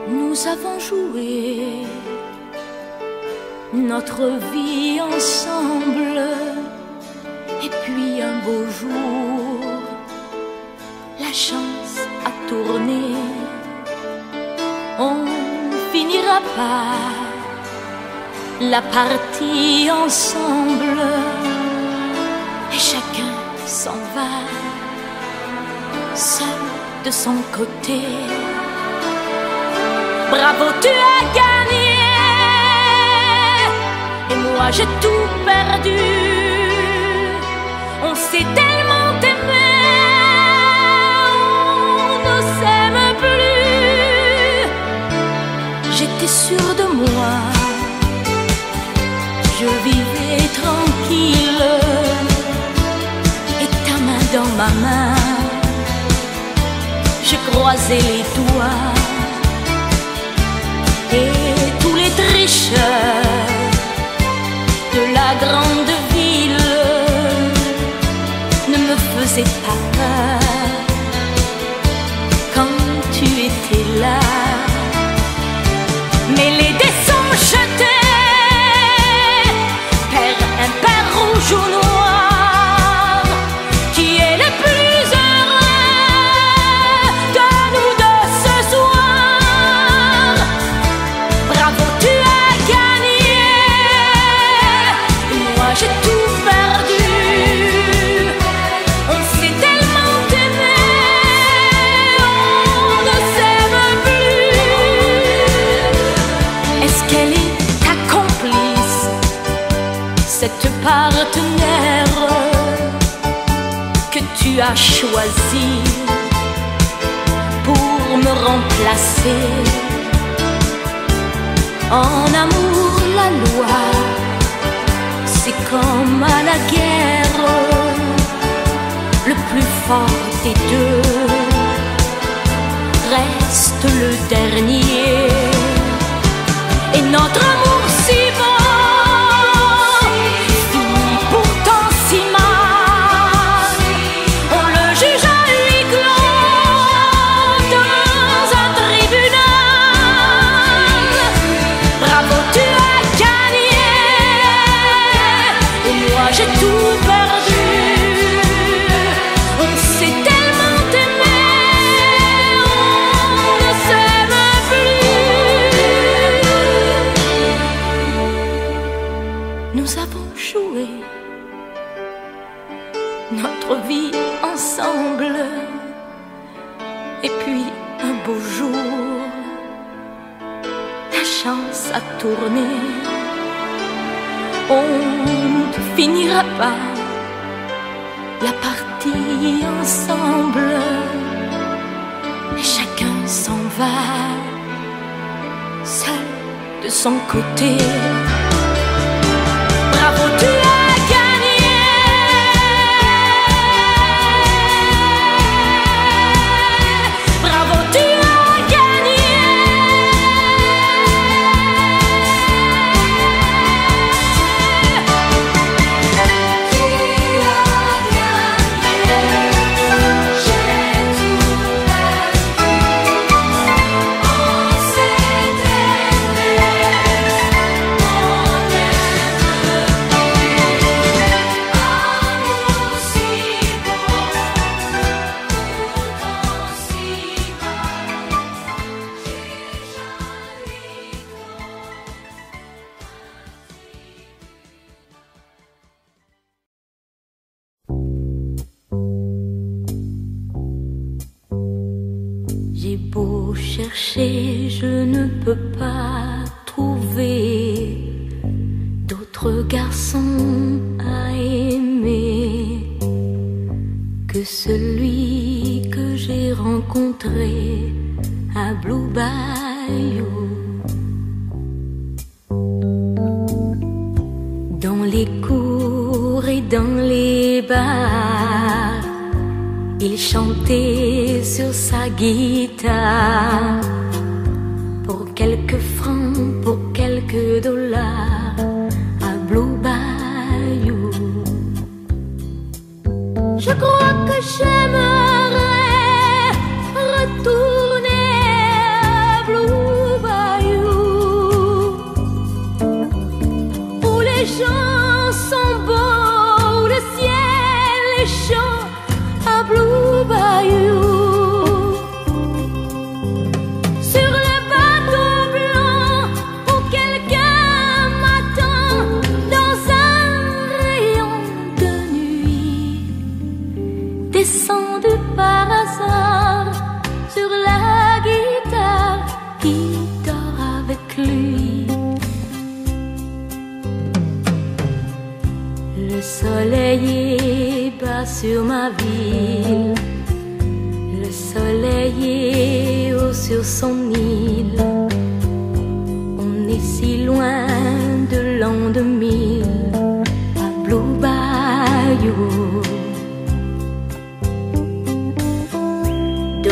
Nous avons joué notre vie ensemble, et puis un beau jour, la chance a tourné. On finira par la partie ensemble, et chacun s'en va, seul de son côté. Bravo, tu as gagné, et moi j'ai tout perdu. On s'est tellement aimé, on ne s'aime plus. J'étais sûre de moi, je vivais tranquille, ma main, je croisais les doigts. Et tous les tricheurs de la grande ville ne me faisaient pas peur quand tu étais là. Mais les dés sont jetés, père impair, rouge ou noir, qui est le plus heureux de nous deux ce soir? Bravo, tu as gagné, moi j'ai tout perdu. On s'est tellement aimé, on ne s'aime plus. Est-ce qu'elle est ta complice, cette partenaire que tu as choisi pour me remplacer? En amour, la loi, c'est comme à la guerre, le plus fort des deux reste le dernier. Et notre amour si beau, j'ai tout perdu. On s'est tellement aimé, on ne s'aime plus. Nous avons joué notre vie ensemble, et puis un beau jour, la chance a tourné. On ne finira pas la partie ensemble, et chacun s'en va seul de son côté. Bravo, tu as gagné. Bravo, tu as gagné. Je ne peux pas trouver d'autres garçons à aimer que celui que j'ai rencontré à Blue Bayou. Dans les cours et dans les bars, il chantait sur sa guitare. Pour quelques francs, pour quelques dollars, à Blue Bayou. Je crois que j'aimerais retourner à Blue Bayou, où les gens sont beaux, où le ciel est chaud, à Blue Bayou. Sur ma ville, le soleil est haut sur son île. On est si loin de l'an de mille à Blue Bayou.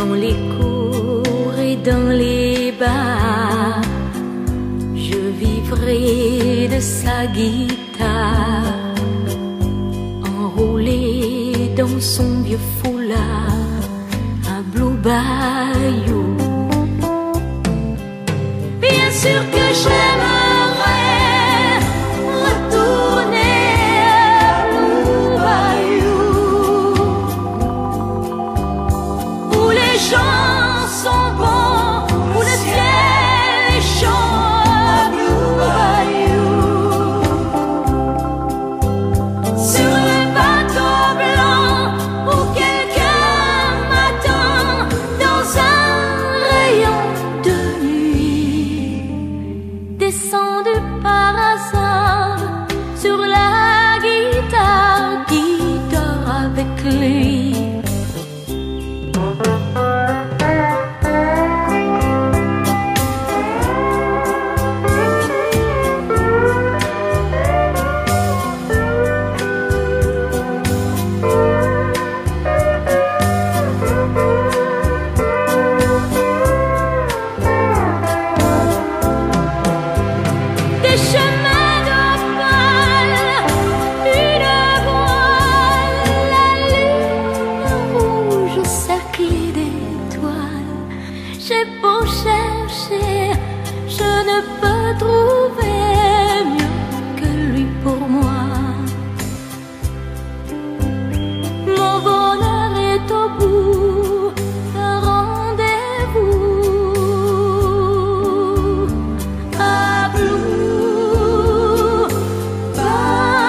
dans les cours et dans les bars, je vivrai de sa guitare, enroulée dans son vieux foulard à Blue Bayou. Bien sûr que j'aimerais retourner à Blue Bayou, où les gens sont bons, où le ciel est chaud, à Blue Bayou, sur le bateau blanc où quelqu'un m'attend dans un rayon de nuit, descendu par hasard sur la guitare qui dort avec lui. J'ai beau chercher, je ne peux trouver mieux que lui pour moi. Mon bonheur est au bout d'un rendez-vous à Blue Bayou.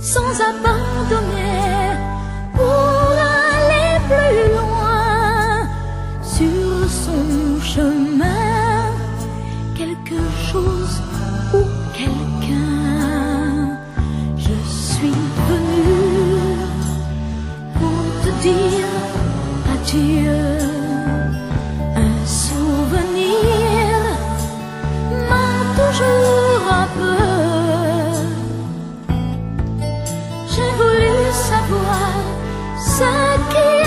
Sans abandonner pour aller plus loin sur son chemin, quelque chose ou quelqu'un. Je suis venue pour te dire adieu, un souvenir m'a toujours un peu. Ce qu'il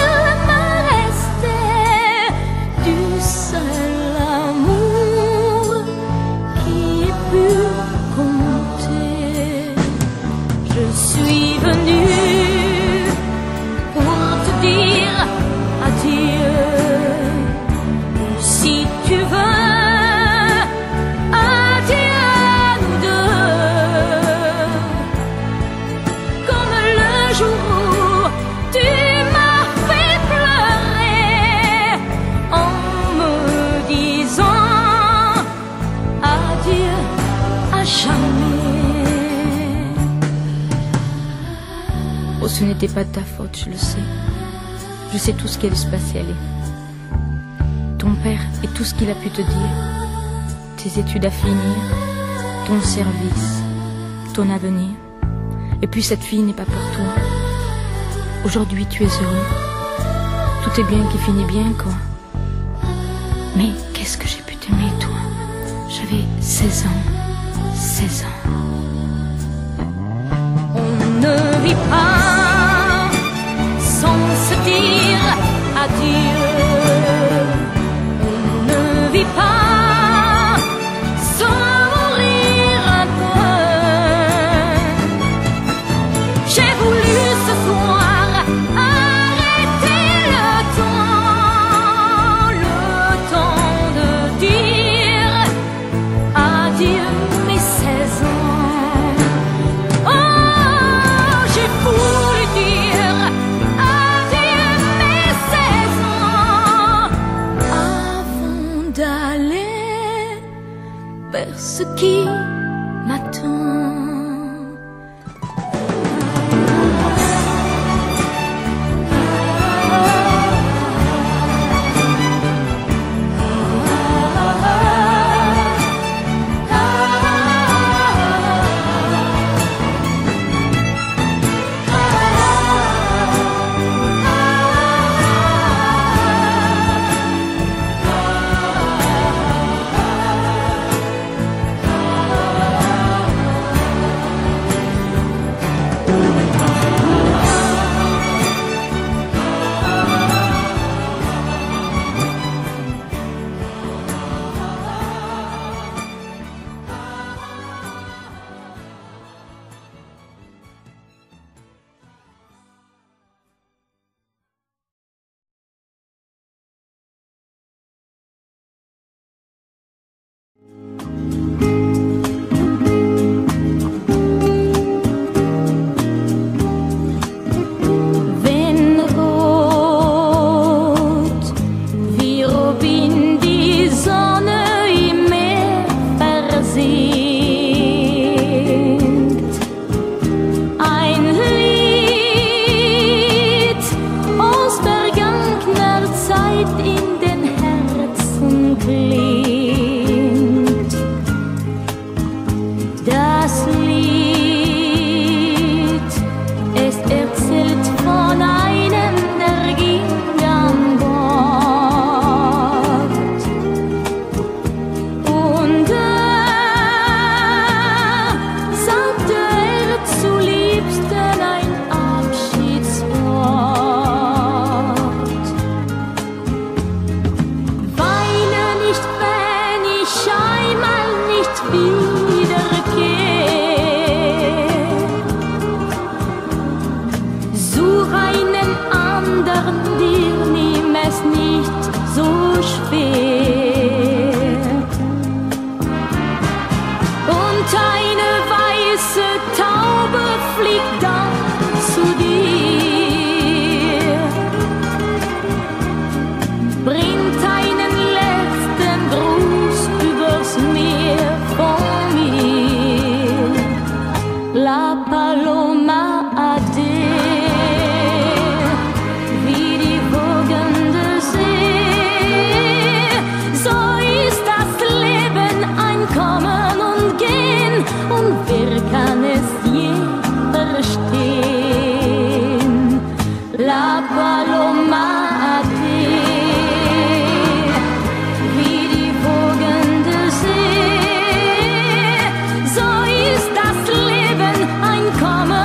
m'a resté du seul amour qui ait pu compter. Je suis venue pour te dire adieu, ou si tu veux, adieu à nous deux. Comme le jour oh, ce n'était pas de ta faute, je le sais. Je sais tout ce qui allait se passer, allez. Ton père et tout ce qu'il a pu te dire, tes études à finir, ton service, ton avenir. Et puis cette fille n'est pas pour toi. Aujourd'hui, tu es heureux. Tout est bien qui finit bien, quoi. Mais qu'est-ce que j'ai pu t'aimer, toi? J'avais seize ans, seize ans. On ne vit pas sans se dire Ce qui m'attend. Come on.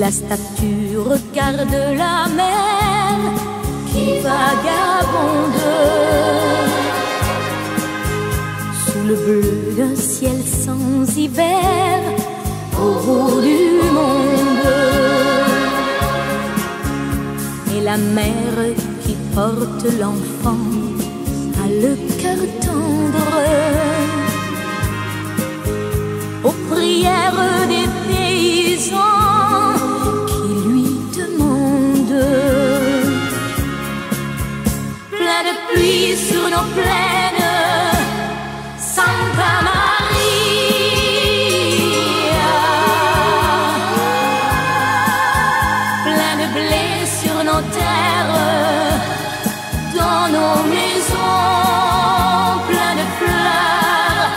La statue regarde la mer qui vagabonde sous le bleu d'un ciel sans hiver au bout du monde. Et la mère qui porte l'enfant a le cœur tendre aux prières des paysans sur nos plaines. Santa Maria, plein de blé sur nos terres, dans nos maisons, plein de fleurs,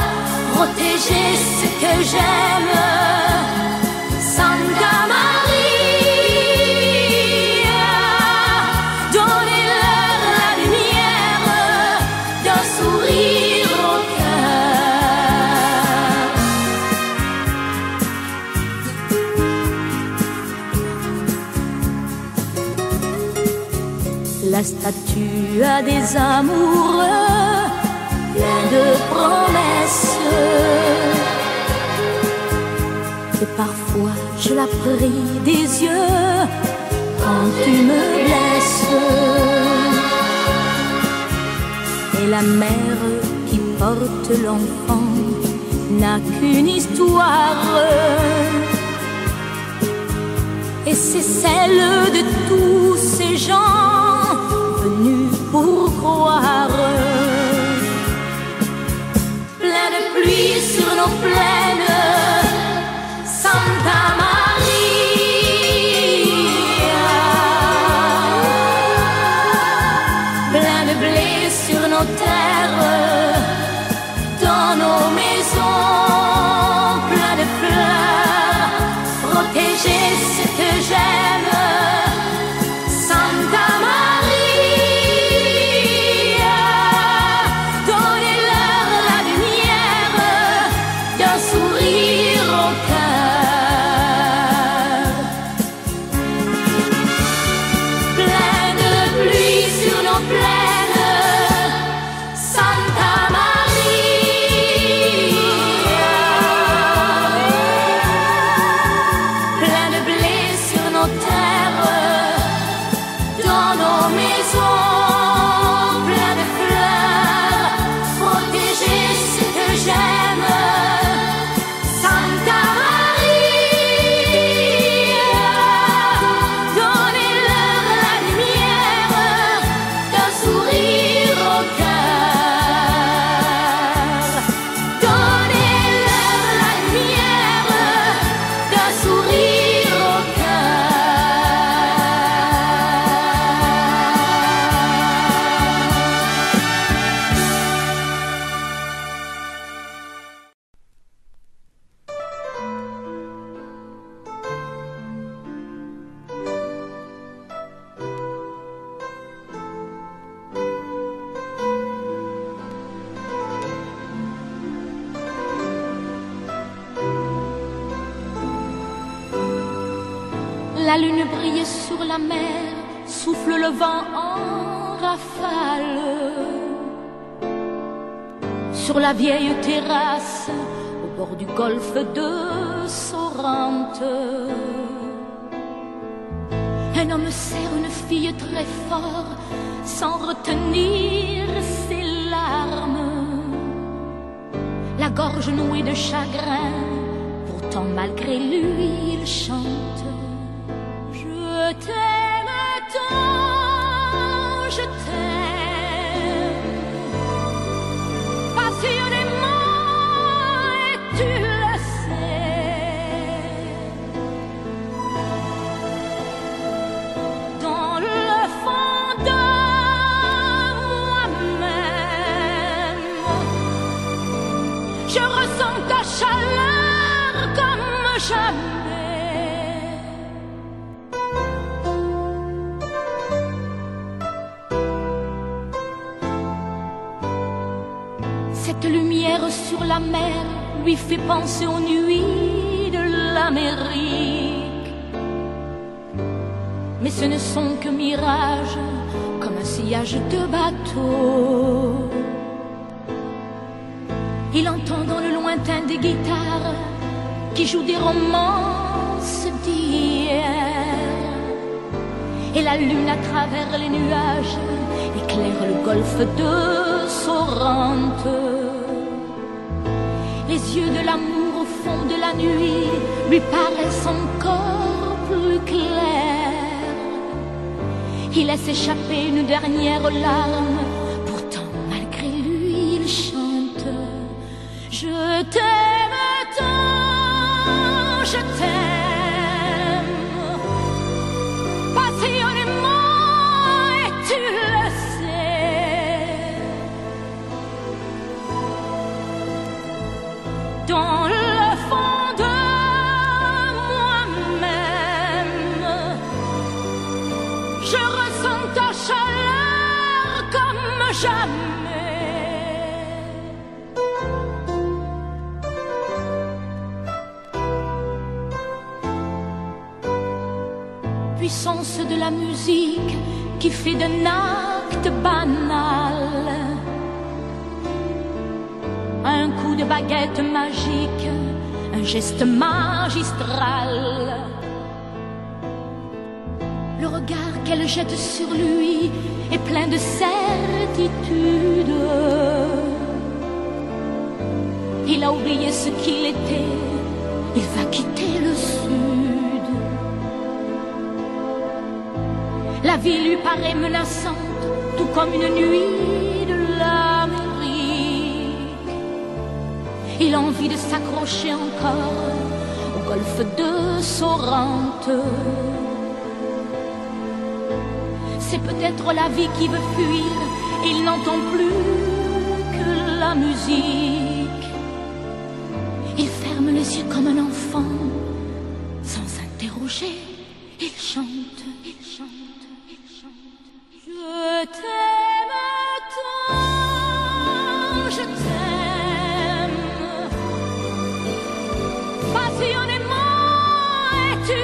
protéger ce que j'aime. La statue a des amoureux plein de promesses. Et parfois je la prie des yeux quand tu me blesses. Et la mère qui porte l'enfant n'a qu'une histoire, et c'est celle de tous ces gens pour croire. Plein de pluie sur nos plaines, Santa Maria, plein de blé sur nos terres, dans nos maisons, plein de fleurs, protéger ce que j'aime. La lune brille sur la mer, souffle le vent en rafale. Sur la vieille terrasse, au bord du golfe de Sorrento, un homme serre une fille très fort, sans retenir ses larmes. La gorge nouée de chagrin, pourtant malgré lui il chante. Je t'aime tant, je t'aime passionnément, et tu le sais. Dans le fond de moi-même, je ressens ta chaleur. comme jamais. Cette lumière sur la mer lui fait penser aux nuits de l'Amérique, mais ce ne sont que mirages, comme un sillage de bateau. Il entend dans le lointain des guitares qui jouent des romances d'hier, et la lune à travers les nuages éclaire le golfe de Sorrento. Les yeux de l'amour au fond de la nuit lui paraissent encore plus clairs. Il laisse échapper une dernière larme, pourtant malgré lui il chante: je t'aime tant, je t'aime passionnément, et tu le sais. Dans le fond de moi-même, je ressens ta chaleur comme jamais. Puissance de la musique qui fait d'un acte banal un coup de baguette magique, un geste magistral. Le regard qu'elle jette sur lui est plein de certitude. Il a oublié ce qu'il était, il va quitter le sud. La vie lui paraît menaçante, tout comme une nuit de l'Amérique. Il a envie de s'accrocher encore au golfe de Sorrento. C'est peut-être la vie qui veut fuir, il n'entend plus que la musique. Il ferme les yeux comme un enfant, sans s'interroger, il chante, il chante. Je t'aime tant, je t'aime passionnément, et tu le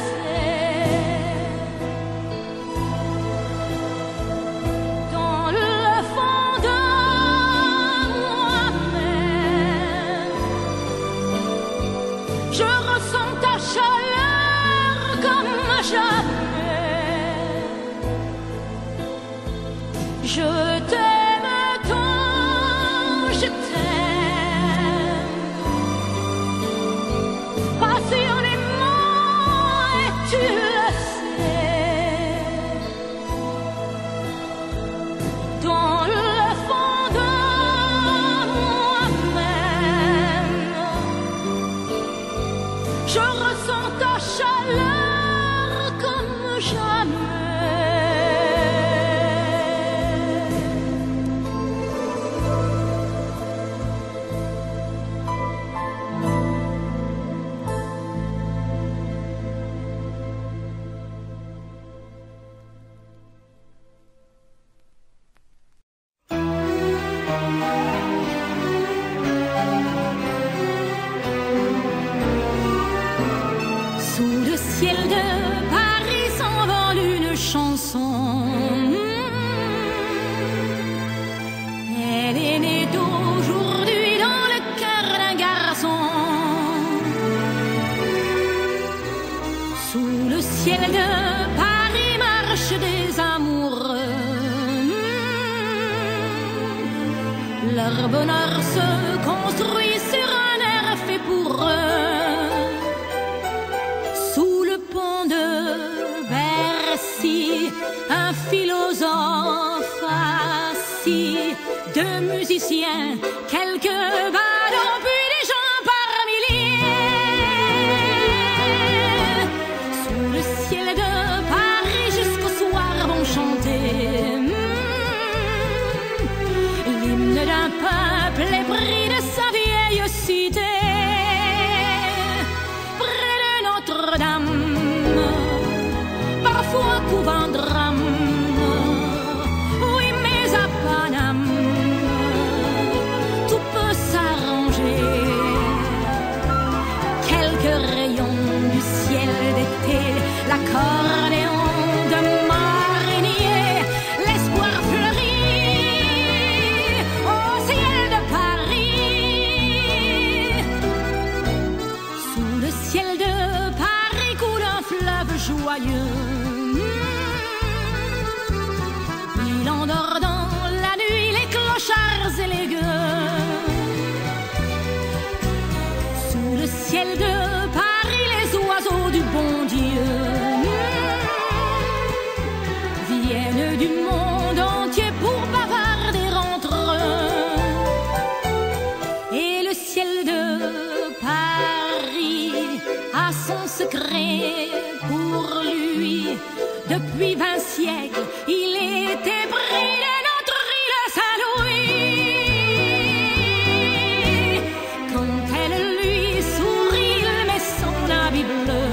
sais. Dans le fond de moi-même, je ressens ta chaleur comme jamais. Je t'aime tant, je t'aime passionnément, et tu le sais. Dans le fond de moi-même, je ressens ta chaleur comme jamais. Leur bonheur se construit sur un air fait pour eux. Sous le pont de Bercy, un philosophe assis, deux musiciens, quelques ballons, puis des gens par milliers. Sous le ciel de Paris, jusqu'au soir vont chanter d'un peuple épris de sa vieille cité. du ciel d'été, l'accordéon de marinier, l'espoir fleurit au ciel de Paris. Sous le ciel de Paris coule un fleuve joyeux, il endort dans la nuit les clochards et les gueux. Sous le ciel de Paris les oiseaux du bon Dieu viennent du monde entier pour bavarder entre eux. Et le ciel de Paris a son secret pour lui. Depuis vingt siècles, il était pris de notre île Saint-Louis. Quand elle lui sourit, il met son habit bleu.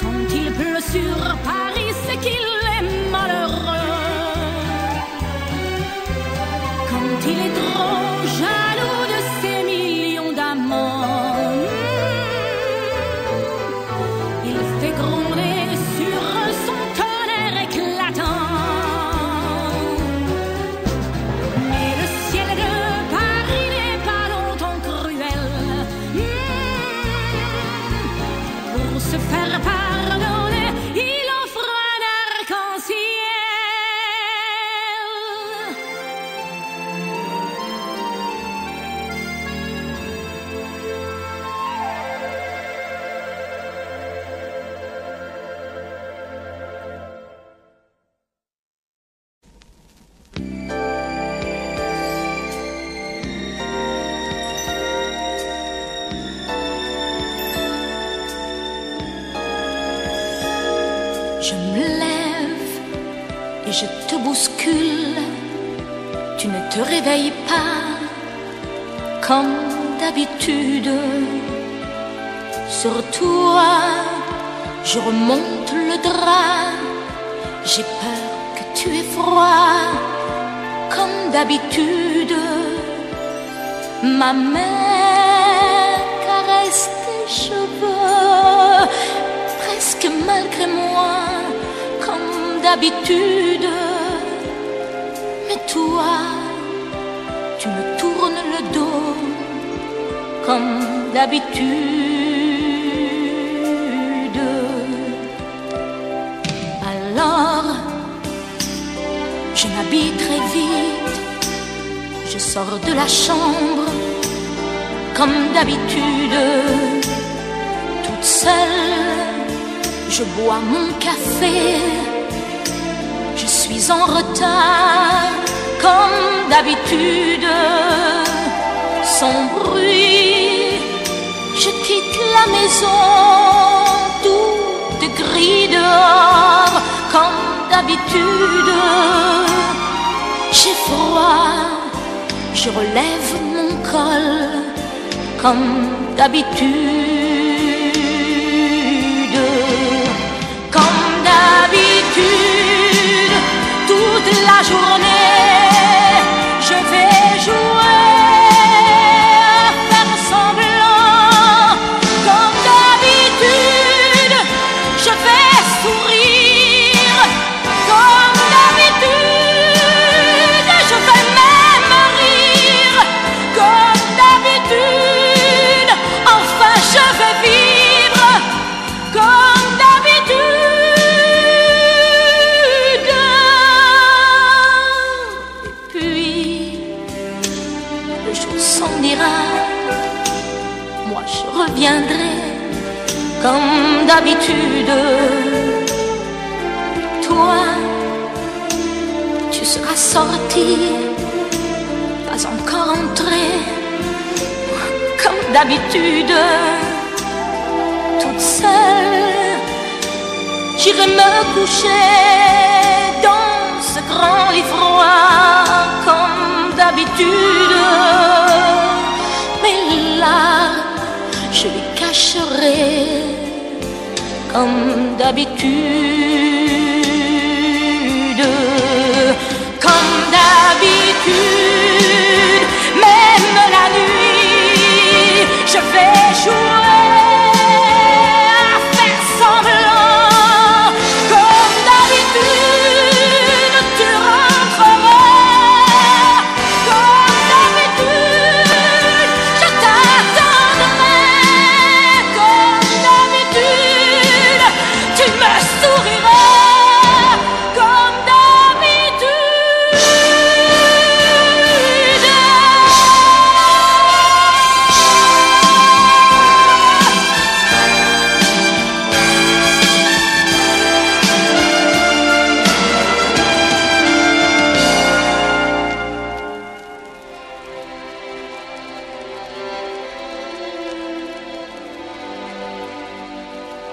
Quand il pleut sur Paris, c'est qu'il est malheureux. Quand il est trop jaloux de ses millions d'amants, je me lève et je te bouscule. Tu ne te réveilles pas comme d'habitude. Sur toi, je remonte le drap. J'ai peur que tu aies froid comme d'habitude. Ma main caresse tes cheveux presque malgré moi, comme d'habitude. Mais toi, tu me tournes le dos, comme d'habitude. Alors, je m'habille très vite, je sors de la chambre, comme d'habitude, toute seule. Je bois mon café, je suis en retard, comme d'habitude. Sans bruit, je quitte la maison, tout est gris dehors, comme d'habitude. J'ai froid, je relève mon col, comme d'habitude. Toute la journée, je vais jouer à faire semblant, comme d'habitude. Je vais sourire, comme d'habitude. Je vais même rire, comme d'habitude. Enfin, je vais vivre, comme d'habitude. Moi je reviendrai comme d'habitude. Toi, tu seras sorti, pas encore entré, comme d'habitude. Toute seule, j'irai me coucher dans ce grand lit froid, comme d'habitude. Je les cacherai comme d'habitude, comme d'habitude, même la nuit, je vais jouer.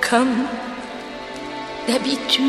comme d'habitude.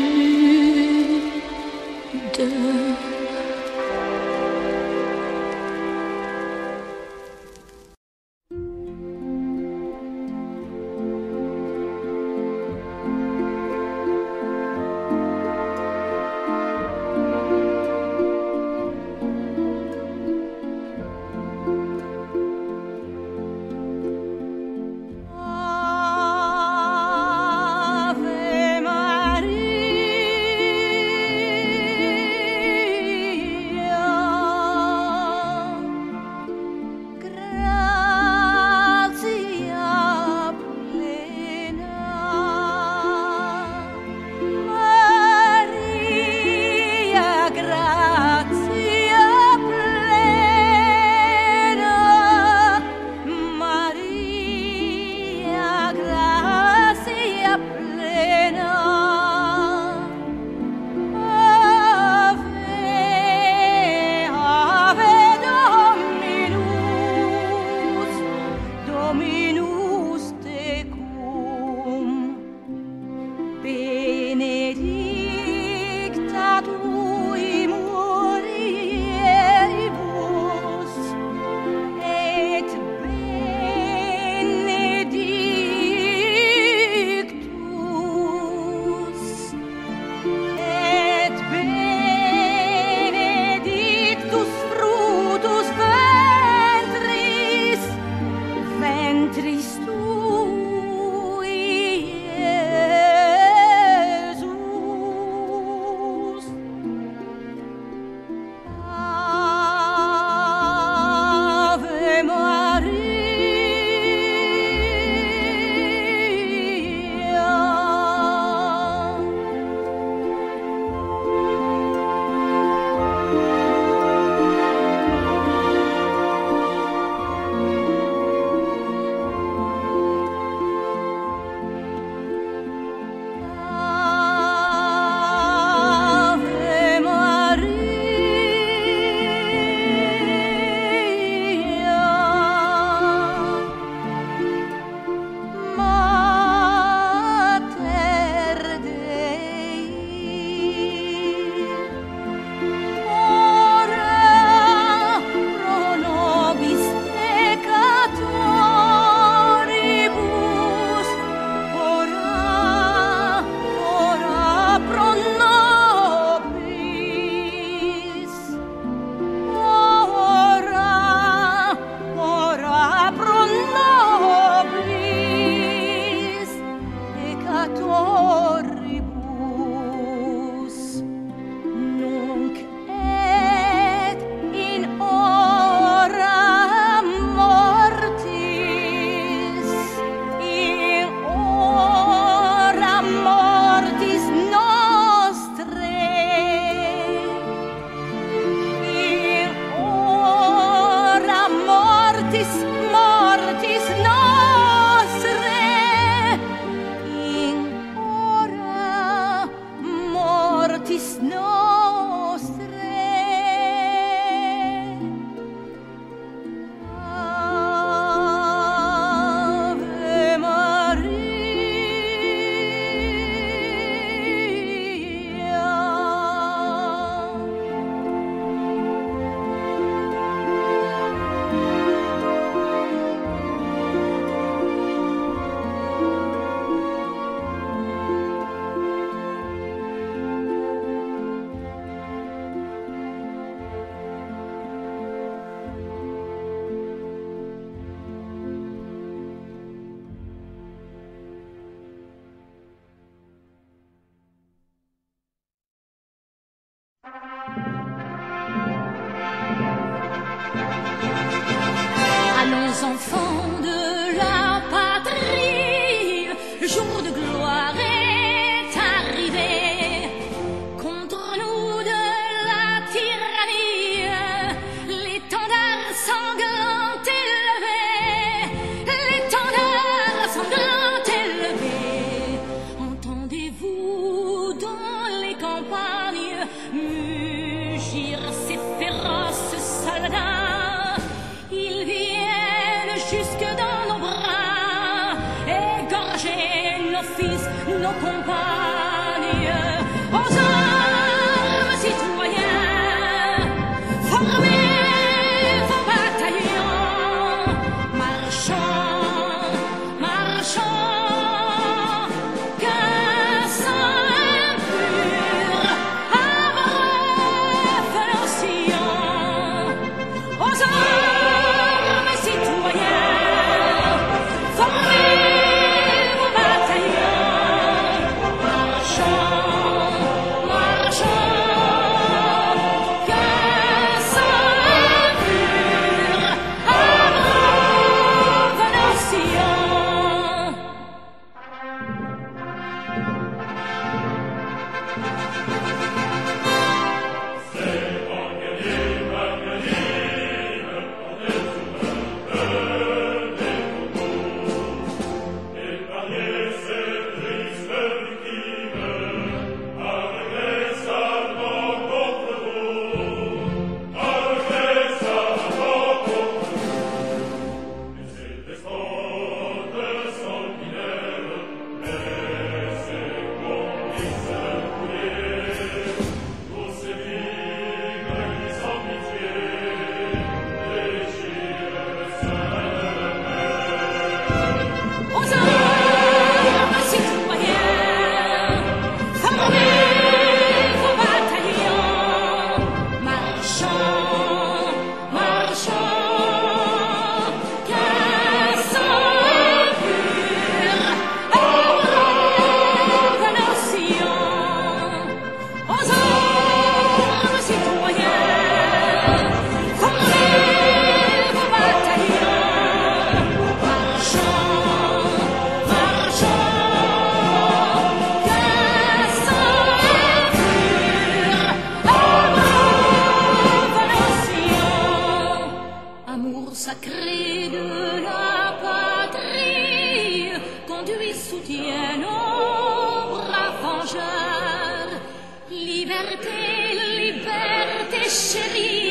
Liberté, liberté chérie.